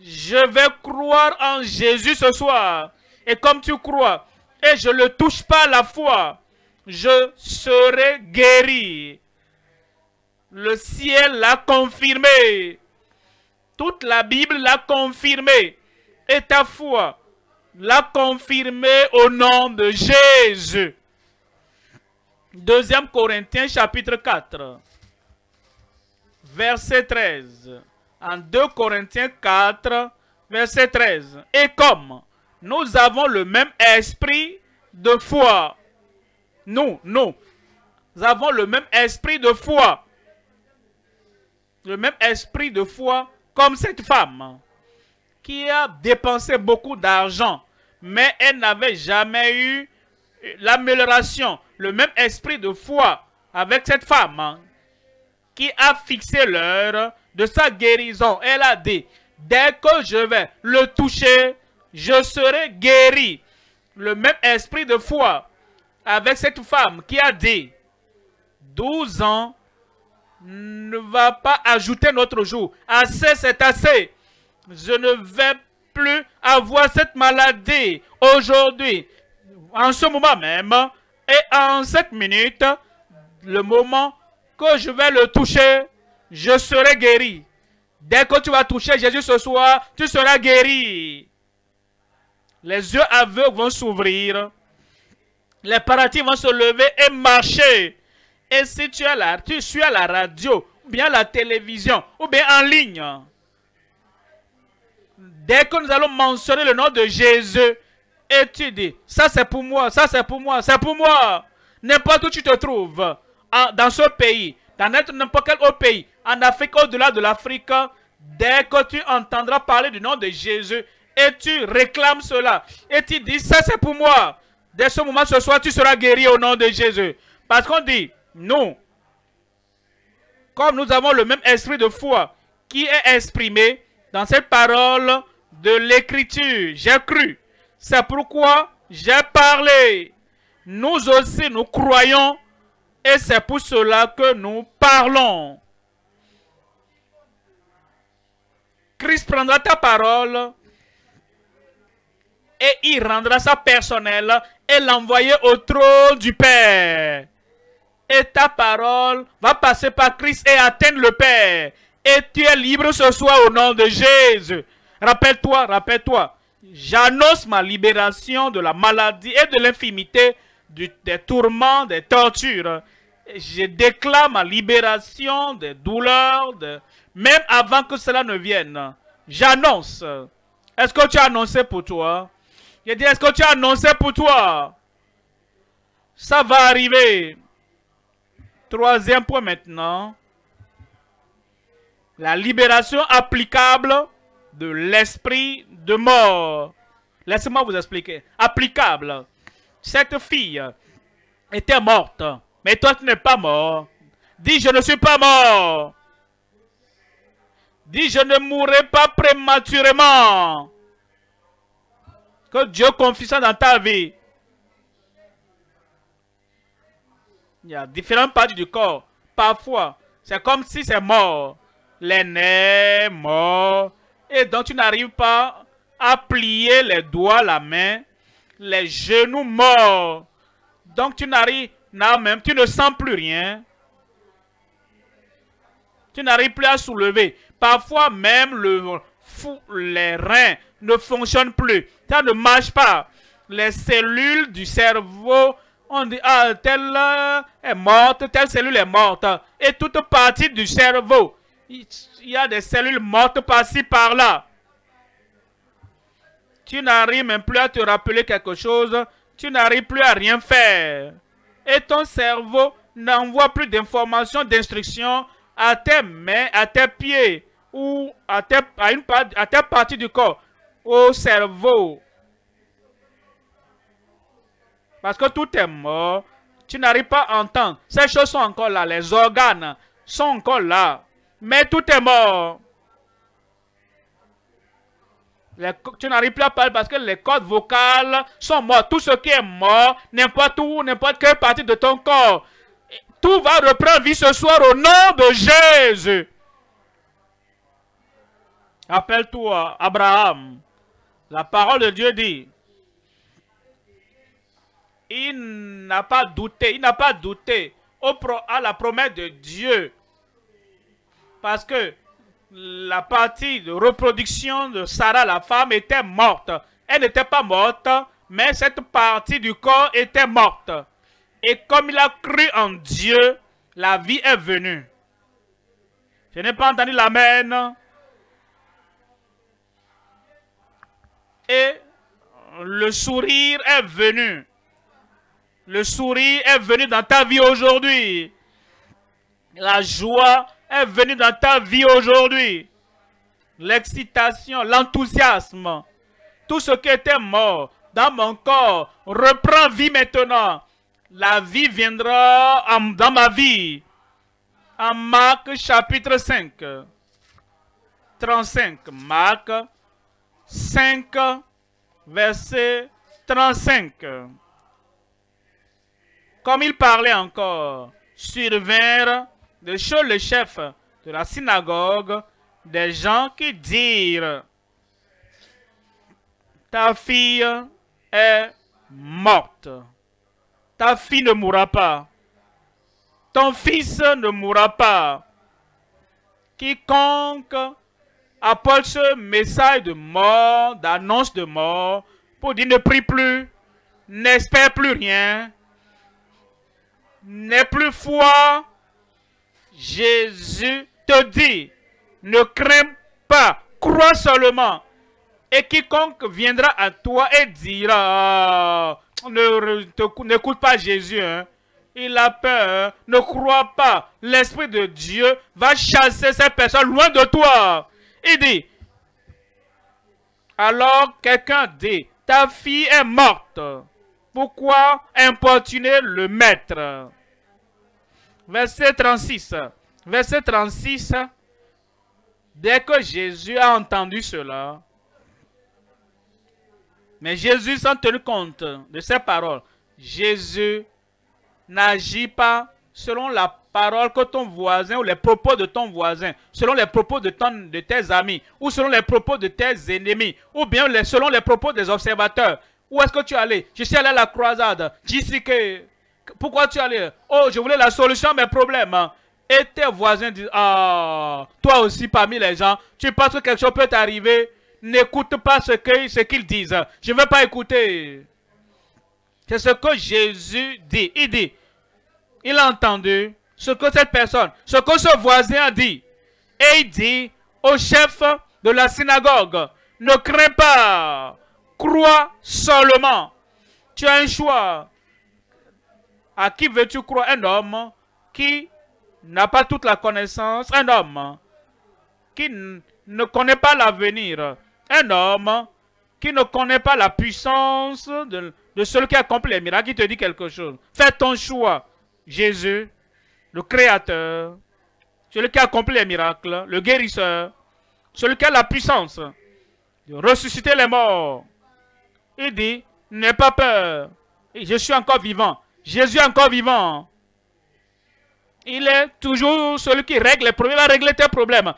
je vais croire en Jésus ce soir, et comme tu crois, et je le touche par la foi, je serai guéri. Le ciel l'a confirmé. Toute la Bible l'a confirmé. Et ta foi l'a confirmé au nom de Jésus. deuxième Corinthiens chapitre quatre. Verset treize. En deux Corinthiens quatre. Verset treize. Et comme nous avons le même esprit de foi. Nous, nous. Nous avons le même esprit de foi. Le même esprit de foi comme cette femme. Qui a dépensé beaucoup d'argent, mais elle n'avait jamais eu l'amélioration. Le même esprit de foi avec cette femme hein, qui a fixé l'heure de sa guérison. Elle a dit, dès que je vais le toucher, je serai guéri. Le même esprit de foi avec cette femme qui a dit, douze ans ne va pas ajouter notre jour. Assez, c'est assez. Je ne vais plus avoir cette maladie aujourd'hui, en ce moment même, et en cette minute, le moment que je vais le toucher, je serai guéri. Dès que tu vas toucher Jésus ce soir, tu seras guéri. Les yeux aveugles vont s'ouvrir, les paralytiques vont se lever et marcher. Et si tu es là, tu suis à la radio, ou bien à la télévision, ou bien en ligne, dès que nous allons mentionner le nom de Jésus, et tu dis, ça c'est pour moi, ça c'est pour moi, c'est pour moi. N'importe où tu te trouves, en, dans ce pays, dans n'importe quel autre pays, en Afrique, au-delà de l'Afrique, dès que tu entendras parler du nom de Jésus, et tu réclames cela, et tu dis, ça c'est pour moi. Dès ce moment, ce soir, tu seras guéri au nom de Jésus. Parce qu'on dit, nous, comme nous avons le même esprit de foi qui est exprimé, dans cette parole de l'Écriture, j'ai cru. C'est pourquoi j'ai parlé. Nous aussi, nous croyons et c'est pour cela que nous parlons. Christ prendra ta parole et il rendra ça personnel et l'envoyer au trône du Père. Et ta parole va passer par Christ et atteindre le Père. Et tu es libre ce soir au nom de Jésus. Rappelle-toi, rappelle-toi. J'annonce ma libération de la maladie et de l'infirmité, des tourments, des tortures. Je déclare ma libération des douleurs, de... même avant que cela ne vienne. J'annonce. Est-ce que tu as annoncé pour toi? Je dis, est-ce que tu as annoncé pour toi? Ça va arriver. Troisième point maintenant. La libération applicable de l'esprit de mort. Laissez-moi vous expliquer. Applicable. Cette fille était morte. Mais toi, tu n'es pas mort. Dis, je ne suis pas mort. Dis, je ne mourrai pas prématurément. Que Dieu confie ça dans ta vie. Il y a différentes parties du corps. Parfois, c'est comme si c'est mort. Les nez, mort. Et donc, tu n'arrives pas à plier les doigts, la main, les genoux morts. Donc, tu n'arrives... Non, même, tu ne sens plus rien. Tu n'arrives plus à soulever. Parfois, même le fou, les reins ne fonctionnent plus. Ça ne marche pas. Les cellules du cerveau, on dit, ah, telle est morte, telle cellule est morte. Et toute partie du cerveau, il y a des cellules mortes par-ci, par-là. Tu n'arrives même plus à te rappeler quelque chose. Tu n'arrives plus à rien faire. Et ton cerveau n'envoie plus d'informations, d'instructions à tes mains, à tes pieds ou à tes, à une part, à tes parties du corps, au cerveau. Parce que tout est mort, tu n'arrives pas à entendre. Ces choses sont encore là, les organes sont encore là, mais tout est mort. Les, tu n'arrives plus à parler parce que les cordes vocales sont mortes. Tout ce qui est mort, n'importe où, n'importe quelle partie de ton corps, tout va reprendre vie ce soir au nom de Jésus. Rappelle-toi, Abraham, la parole de Dieu dit, il n'a pas douté, il n'a pas douté au pro, à la promesse de Dieu. Parce que la partie de reproduction de Sarah, la femme, était morte. Elle n'était pas morte, mais cette partie du corps était morte. Et comme il a cru en Dieu, la vie est venue. Je n'ai pas entendu l'amen. Et le sourire est venu. Le sourire est venu dans ta vie aujourd'hui. La joie est venue dans ta vie aujourd'hui. L'excitation, l'enthousiasme, tout ce qui était mort dans mon corps reprend vie maintenant. La vie viendra en, dans ma vie. En Marc chapitre cinq, trente-cinq. Marc cinq, verset trente-cinq. Comme il parlait encore, survinrent de chez le chef de la synagogue, des gens qui dirent, ta fille est morte. Ta fille ne mourra pas. Ton fils ne mourra pas. Quiconque apporte ce message de mort, d'annonce de mort, pour dire ne prie plus, n'espère plus rien, n'aie plus foi, Jésus te dit, ne crains pas, crois seulement. Et quiconque viendra à toi et dira, ne n'écoute pas Jésus, hein. Il a peur, ne crois pas. L'Esprit de Dieu va chasser cette personne loin de toi. Il dit, alors quelqu'un dit, ta fille est morte. Pourquoi importuner le maître? Verset trente-six. Verset trente-six. Dès que Jésus a entendu cela, mais Jésus s'en tenu compte de ces paroles. Jésus n'agit pas selon la parole que ton voisin ou les propos de ton voisin, selon les propos de, ton, de tes amis, ou selon les propos de tes ennemis, ou bien les, selon les propos des observateurs. Où est-ce que tu es allé? Je suis allé à la croisade. D'ici que... Pourquoi tu es allé? Oh, je voulais la solution à mes problèmes. Et tes voisins disent, ah, oh, toi aussi parmi les gens, tu penses que quelque chose peut t'arriver? N'écoute pas ce que, ce qu'ils disent. Je ne veux pas écouter. C'est ce que Jésus dit. Il dit, il a entendu ce que cette personne, ce que ce voisin a dit. Et il dit au chef de la synagogue, ne crains pas, crois seulement. Tu as un choix. À qui veux-tu croire? Un homme qui n'a pas toute la connaissance. Un homme qui ne connaît pas l'avenir. Un homme qui ne connaît pas la puissance de, de celui qui accomplit les miracles. Qui te dit quelque chose. Fais ton choix. Jésus, le Créateur, celui qui accomplit les miracles, le guérisseur, celui qui a la puissance de ressusciter les morts. Il dit, n'aie pas peur. Je suis encore vivant. Jésus est encore vivant. Il est toujours celui qui règle les problèmes, il va régler tes problèmes.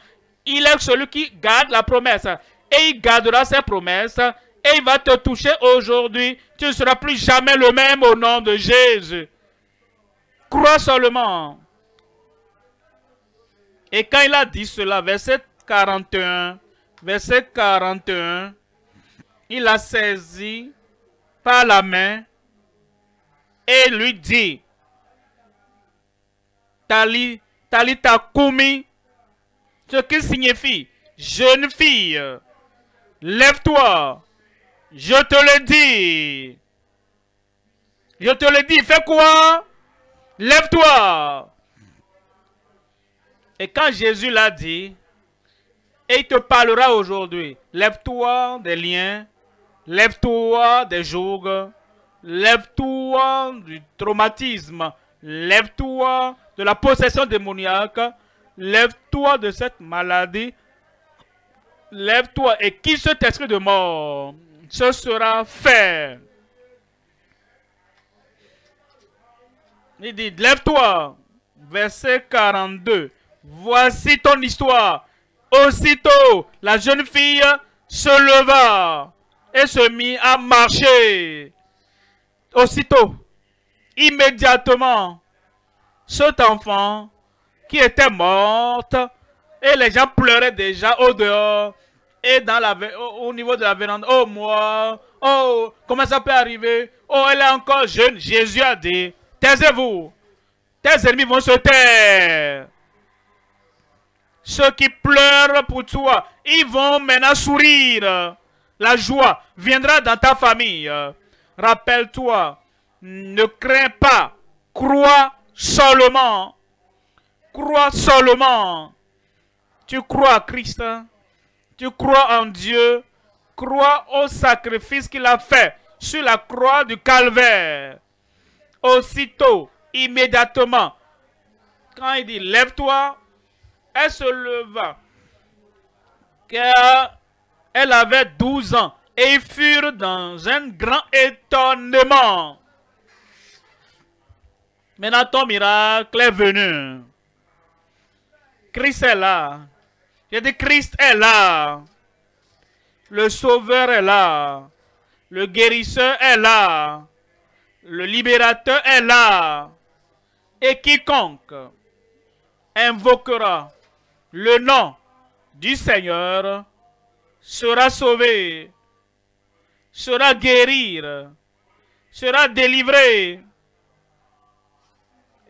Il est celui qui garde la promesse. Et il gardera ses promesses. Et il va te toucher aujourd'hui. Tu ne seras plus jamais le même au nom de Jésus. Crois seulement. Et quand il a dit cela, verset quarante et un, verset quarante et un, il a saisi par la main et lui dit, Tali, Talita Kumi, ce qui signifie, jeune fille, lève-toi, je te le dis, je te le dis, fais quoi? Lève-toi. Et quand Jésus l'a dit, et il te parlera aujourd'hui, lève-toi des liens, lève-toi des jougs, lève-toi du traumatisme, lève-toi de la possession démoniaque, lève-toi de cette maladie, lève-toi et quitte cet esprit de mort, ce sera fait. Il dit, lève-toi, verset quarante-deux, voici ton histoire. Aussitôt, la jeune fille se leva et se mit à marcher. Aussitôt, immédiatement, cet enfant qui était mort, et les gens pleuraient déjà au dehors, et dans la, au, au niveau de la véranda, oh moi, oh, comment ça peut arriver? Oh, elle est encore jeune. Jésus a dit, taisez-vous, tes ennemis vont se taire. Ceux qui pleurent pour toi, ils vont maintenant sourire. La joie viendra dans ta famille. Rappelle-toi, ne crains pas, crois seulement. Crois seulement. Tu crois à Christ, tu crois en Dieu, crois au sacrifice qu'il a fait sur la croix du Calvaire. Aussitôt, immédiatement, quand il dit « lève-toi », elle se leva, car elle avait douze ans. Et ils furent dans un grand étonnement. Maintenant, ton miracle est venu. Christ est là. J'ai dit, Christ est là. Le Sauveur est là. Le Guérisseur est là. Le Libérateur est là. Et quiconque invoquera le nom du Seigneur sera sauvé, sera guéri, sera délivré,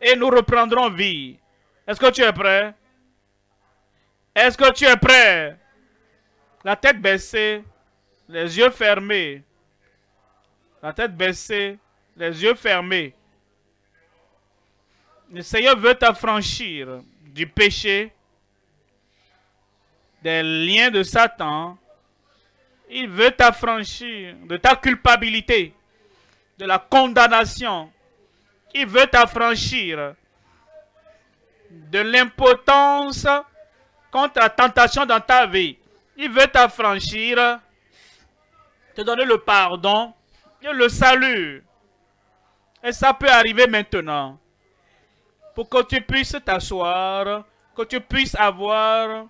et nous reprendrons vie. Est-ce que tu es prêt? Est-ce que tu es prêt? La tête baissée, les yeux fermés. La tête baissée, les yeux fermés. Le Seigneur veut t'affranchir du péché, des liens de Satan. Il veut t'affranchir de ta culpabilité, de la condamnation. Il veut t'affranchir de l'impotence contre la tentation dans ta vie. Il veut t'affranchir, te donner le pardon et le salut. Et ça peut arriver maintenant. pour que tu puisses t'asseoir, que tu puisses avoir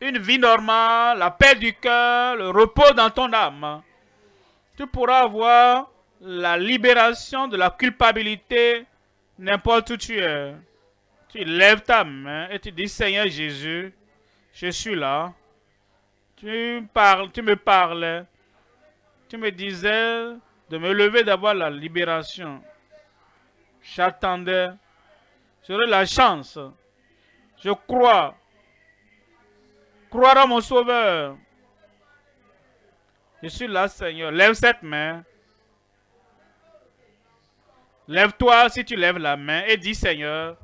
une vie normale, la paix du cœur, le repos dans ton âme. Tu pourras avoir la libération de la culpabilité n'importe où tu es. Tu lèves ta main et tu dis, Seigneur Jésus, je suis là. Tu parles, tu me parlais. Tu me disais de me lever, d'avoir la libération. J'attendais. J'aurai la chance. Je crois. Croire à mon Sauveur. Je suis là, Seigneur. Lève cette main. Lève-toi si tu lèves la main et dis, Seigneur,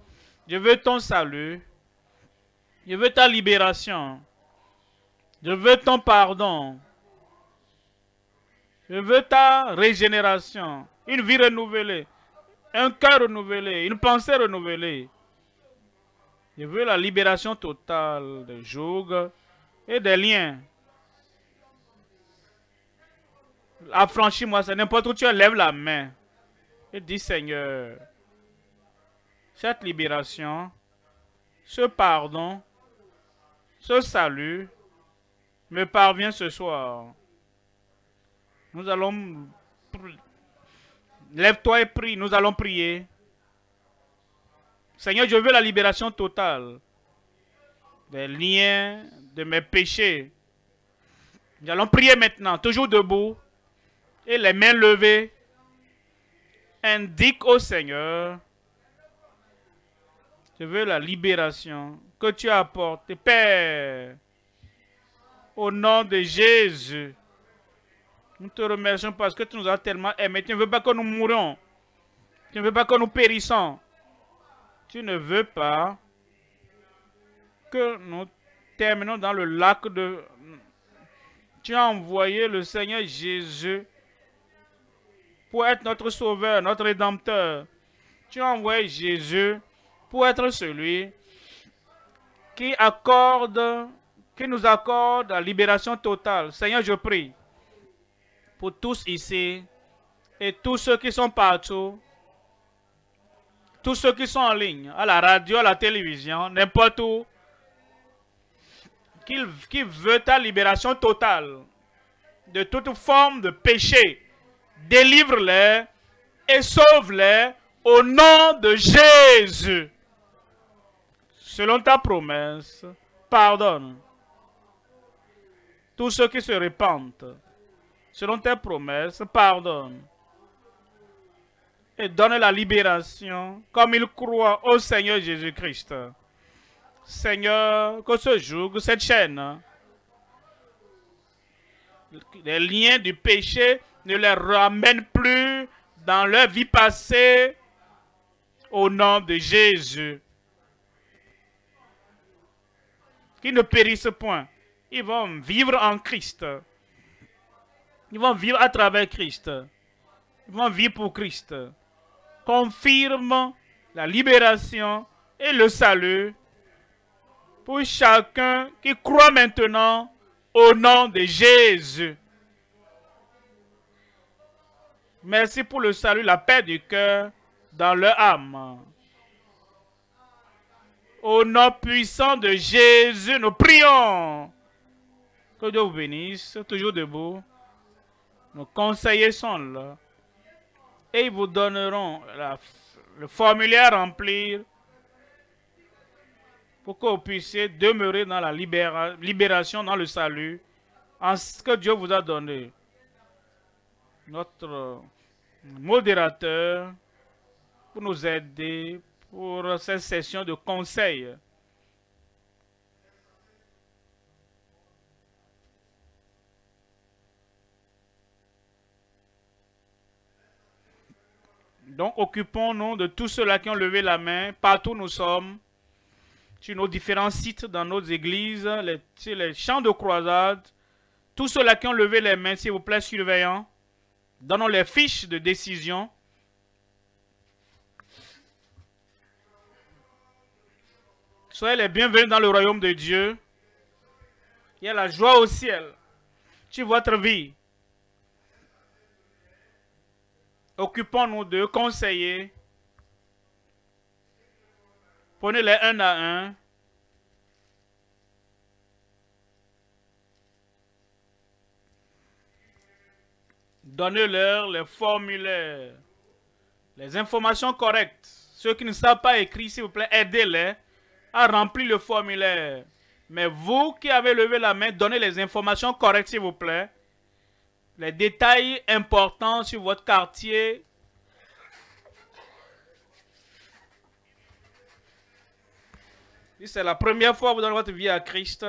je veux ton salut. Je veux ta libération. Je veux ton pardon. Je veux ta régénération. Une vie renouvelée. Un cœur renouvelé. Une pensée renouvelée. Je veux la libération totale des jougs et des liens. Affranchis-moi, c'est n'importe où tu lèves la main. Et dis, Seigneur, cette libération, ce pardon, ce salut me parvient ce soir. Nous allons... Lève-toi et prie. Nous allons prier. Seigneur, je veux la libération totale des liens, de mes péchés. Nous allons prier maintenant, toujours debout et les mains levées. Indique au Seigneur, je veux la libération que tu apportes, Père. Au nom de Jésus, nous te remercions parce que tu nous as tellement aimés. Tu ne veux pas que nous mourions. Tu ne veux pas que nous périssions. Tu ne veux pas que nous terminons dans le lac de... Tu as envoyé le Seigneur Jésus pour être notre Sauveur, notre Rédempteur. Tu as envoyé Jésus pour être celui qui accorde... qui nous accorde la libération totale. Seigneur, je prie pour tous ici et tous ceux qui sont partout, tous ceux qui sont en ligne, à la radio, à la télévision, n'importe où, qui, qui veut ta libération totale de toute forme de péché. Délivre-les et sauve-les au nom de Jésus. Selon ta promesse, pardonne tous ceux qui se repentent, selon tes promesses, pardonne. Et donne la libération comme ils croient au Seigneur Jésus-Christ. Seigneur, que ce joug, cette chaîne, les liens du péché ne les ramènent plus dans leur vie passée. Au nom de Jésus. Qu'ils ne périssent point. Ils vont vivre en Christ. Ils vont vivre à travers Christ. Ils vont vivre pour Christ. Confirme la libération et le salut pour chacun qui croit maintenant au nom de Jésus. Merci pour le salut, la paix du cœur dans leur âme. Au nom puissant de Jésus, nous prions. Que Dieu vous bénisse, toujours debout. Nos conseillers sont là. Et ils vous donneront la, le formulaire à remplir pour que vous puissiez demeurer dans la libéra, libération, dans le salut, en ce que Dieu vous a donné. Notre modérateur, pour nous aider pour cette session de conseil. Donc, occupons-nous de tous ceux-là qui ont levé la main, partout où nous sommes, sur nos différents sites, dans nos églises, les, sur les champs de croisade. Tous ceux-là qui ont levé les mains, s'il vous plaît, surveillants, donnons les fiches de décision. Soyez les bienvenus dans le royaume de Dieu. Il y a la joie au ciel sur votre vie. Occupons-nous de conseiller Prenez-les un à un. Donnez-leur les formulaires, les informations correctes. Ceux qui ne savent pas écrire, s'il vous plaît, aidez-les à remplir le formulaire. Mais vous qui avez levé la main, donnez les informations correctes, s'il vous plaît. Les détails importants sur votre quartier. Si c'est la première fois que vous donnez votre vie à Christ,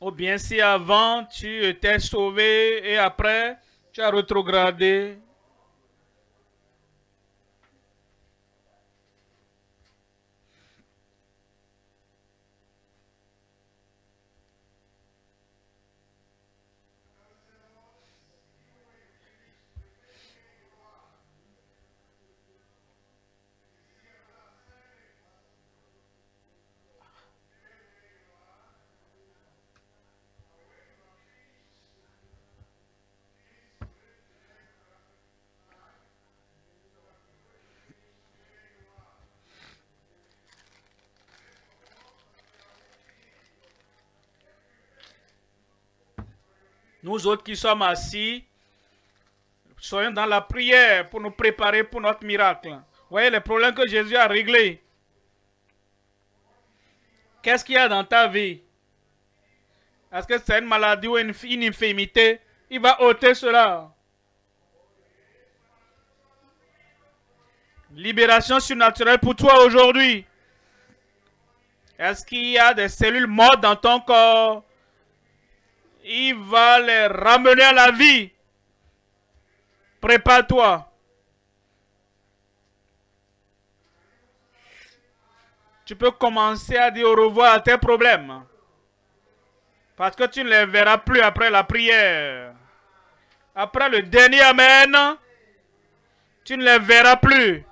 ou bien si avant tu étais sauvé et après tu as rétrogradé, nous autres qui sommes assis, soyons dans la prière pour nous préparer pour notre miracle. Vous voyez les problèmes que Jésus a réglés. Qu'est-ce qu'il y a dans ta vie? Est-ce que c'est une maladie ou une, une infirmité? Il va ôter cela. Libération surnaturelle pour toi aujourd'hui. Est-ce qu'il y a des cellules mortes dans ton corps? Il va les ramener à la vie. Prépare-toi. Tu peux commencer à dire au revoir à tes problèmes. Parce que tu ne les verras plus après la prière. Après le dernier Amen, tu ne les verras plus.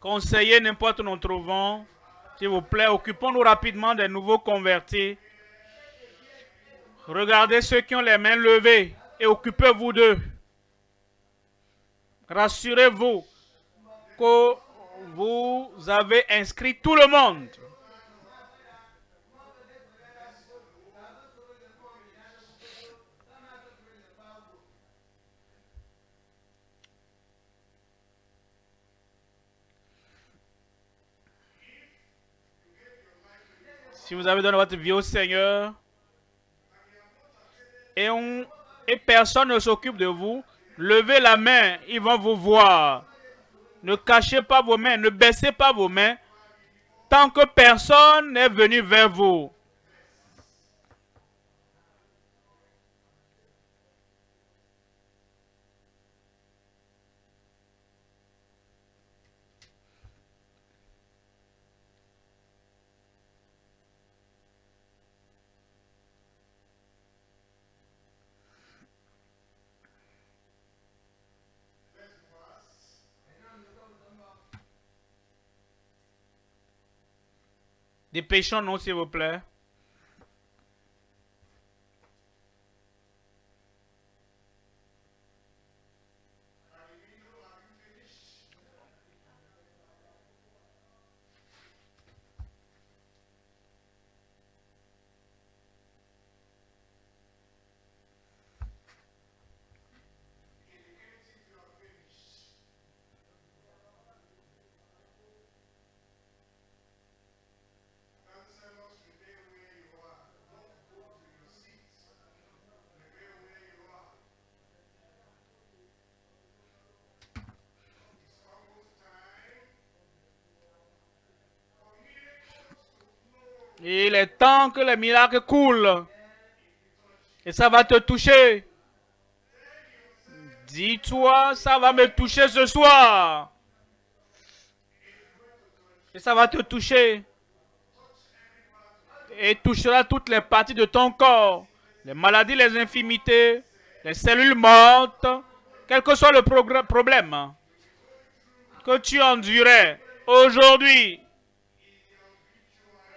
Conseillers, n'importe où nous trouvons, s'il vous plaît, occupons-nous rapidement des nouveaux convertis. Regardez ceux qui ont les mains levées et occupez-vous d'eux. Rassurez-vous que vous avez inscrit tout le monde. Si vous avez donné votre vie au Seigneur et, on, et personne ne s'occupe de vous, levez la main, ils vont vous voir. Ne cachez pas vos mains, ne baissez pas vos mains tant que personne n'est venu vers vous. Dépêchons-nous, s'il vous plaît. Il est temps que les miracles coulent. Et ça va te toucher. Dis-toi, ça va me toucher ce soir. Et ça va te toucher. Et touchera toutes les parties de ton corps. Les maladies, les infirmités, les cellules mortes. Quel que soit le problème. que tu endurais aujourd'hui.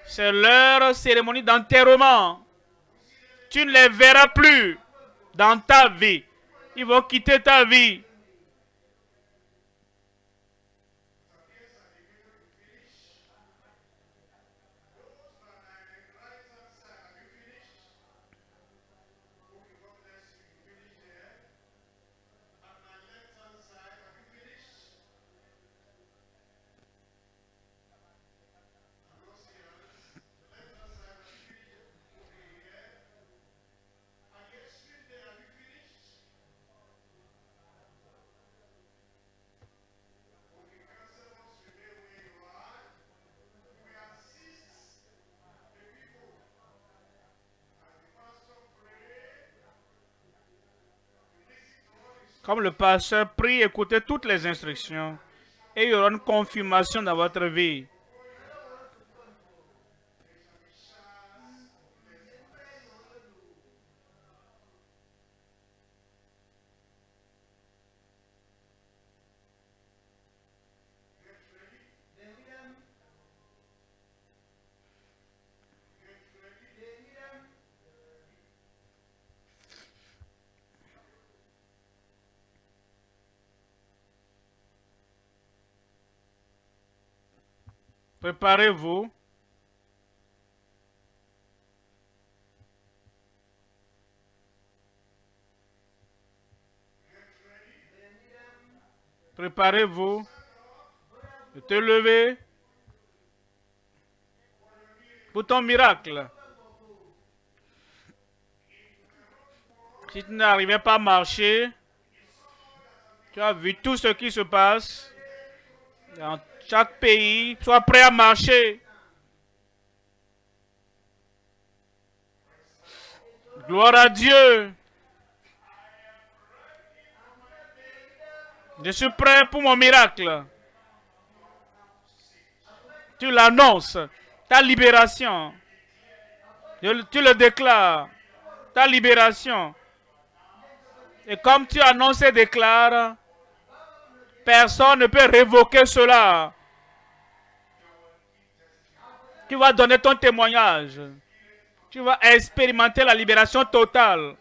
C'est leur cérémonie d'enterrement. Tu ne les verras plus dans ta vie. Ils vont quitter ta vie. Comme le pasteur prie, écoutez toutes les instructions et il y aura une confirmation dans votre vie. Préparez-vous. Préparez-vous de te lever pour ton miracle. Si tu n'arrivais pas à marcher, tu as vu tout ce qui se passe dans chaque pays, soit prêt à marcher. Gloire à Dieu. Je suis prêt pour mon miracle. Tu l'annonces, ta libération. Je, tu le déclares, ta libération. Et comme tu annonces et déclares, personne ne peut révoquer cela. Tu vas donner ton témoignage. Tu vas expérimenter la libération totale.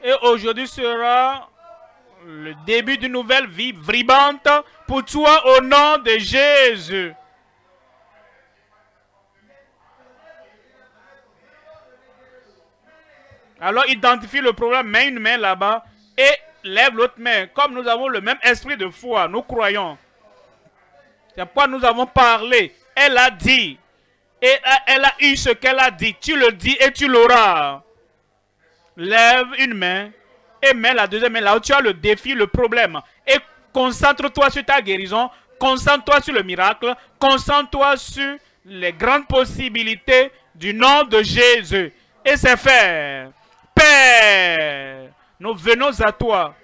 Et aujourd'hui sera le début d'une nouvelle vie vibrante pour toi au nom de Jésus. Alors identifie le problème, mets une main là-bas et lève l'autre main. Comme nous avons le même esprit de foi, nous croyons. C'est pourquoi nous avons parlé. Elle a dit. Et elle a eu ce qu'elle a dit. Tu le dis et tu l'auras. Lève une main. Et mets la deuxième main là où tu as le défi, le problème. Et concentre-toi sur ta guérison. Concentre-toi sur le miracle. Concentre-toi sur les grandes possibilités du nom de Jésus. Et c'est fait. Père, nous venons à toi.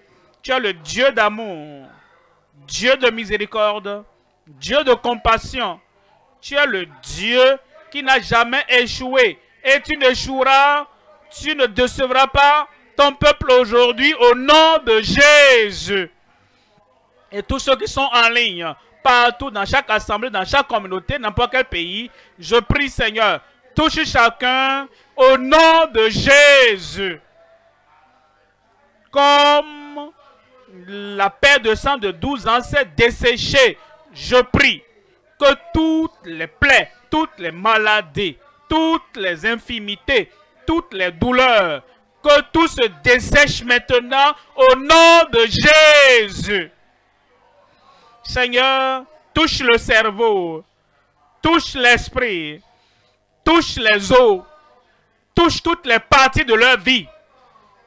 Tu es le Dieu d'amour. Dieu de miséricorde. Dieu de compassion, tu es le Dieu qui n'a jamais échoué. Et tu n'échoueras, tu ne décevras pas ton peuple aujourd'hui au nom de Jésus. Et tous ceux qui sont en ligne, partout, dans chaque assemblée, dans chaque communauté, n'importe quel pays, je prie Seigneur, touche chacun au nom de Jésus. Comme la paix de sang de douze ans s'est desséchée, je prie que toutes les plaies, toutes les maladies, toutes les infirmités, toutes les douleurs, que tout se dessèche maintenant au nom de Jésus. Seigneur, touche le cerveau, touche l'esprit, touche les os, touche toutes les parties de leur vie,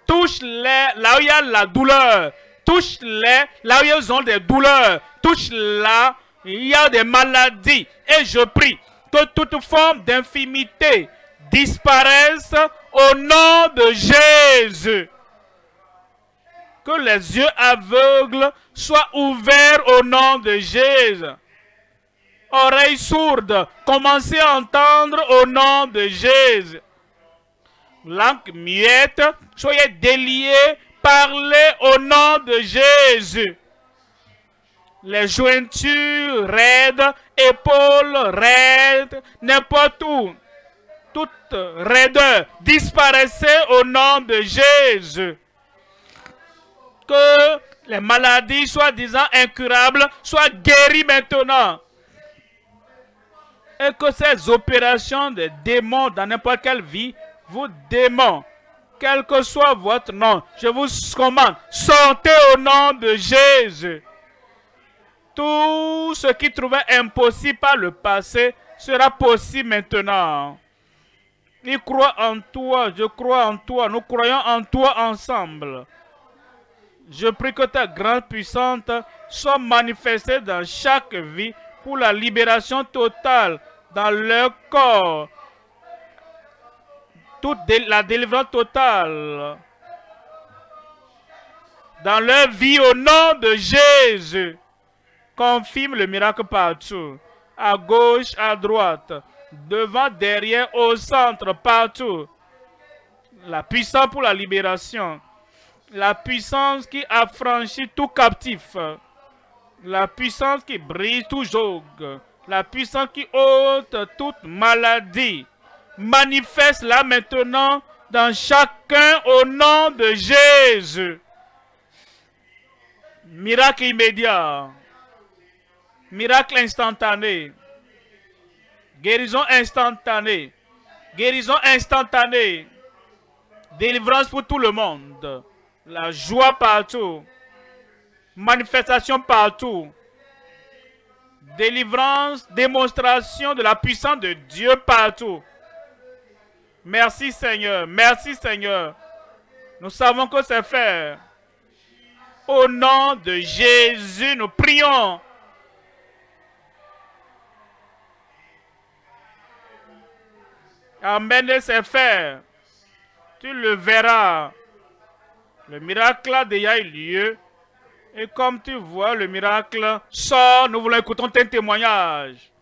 touche les, là où il y a la douleur, touche-les là où ils ont des douleurs. Touche-là, il y a des maladies. Et je prie que toute forme d'infirmité disparaisse au nom de Jésus. Que les yeux aveugles soient ouverts au nom de Jésus. Oreilles sourdes, commencez à entendre au nom de Jésus. Langue muette, soyez déliés. Parlez au nom de Jésus. les jointures raides, épaules raides, n'importe où. Toute raideur disparaissait au nom de Jésus. Que les maladies soi-disant incurables soient guéries maintenant. Et que ces opérations de démons dans n'importe quelle vie vous démontrent. Quel que soit votre nom, je vous commande, sortez au nom de Jésus. Tout ce qui trouvait impossible par le passé sera possible maintenant. Il croit en toi, je crois en toi, nous croyons en toi ensemble. Je prie que ta grande puissance soit manifestée dans chaque vie pour la libération totale dans leur corps. Toute la délivrance totale dans leur vie au nom de Jésus. Confirme le miracle partout, à gauche, à droite, devant, derrière, au centre, partout. La puissance pour la libération, la puissance qui affranchit tout captif, la puissance qui brise tout joug, la puissance qui ôte toute maladie. Manifeste-la maintenant dans chacun au nom de Jésus. Miracle immédiat. Miracle instantané. Guérison instantanée. Guérison instantanée. Délivrance pour tout le monde. La joie partout. Manifestation partout. Délivrance, démonstration de la puissance de Dieu partout. Merci Seigneur, merci Seigneur. Nous savons que c'est fait. Au nom de Jésus, nous prions. Amen, c'est fait. Tu le verras. Le miracle a déjà eu lieu. Et comme tu vois, le miracle sort. Nous voulons écouter ton témoignage.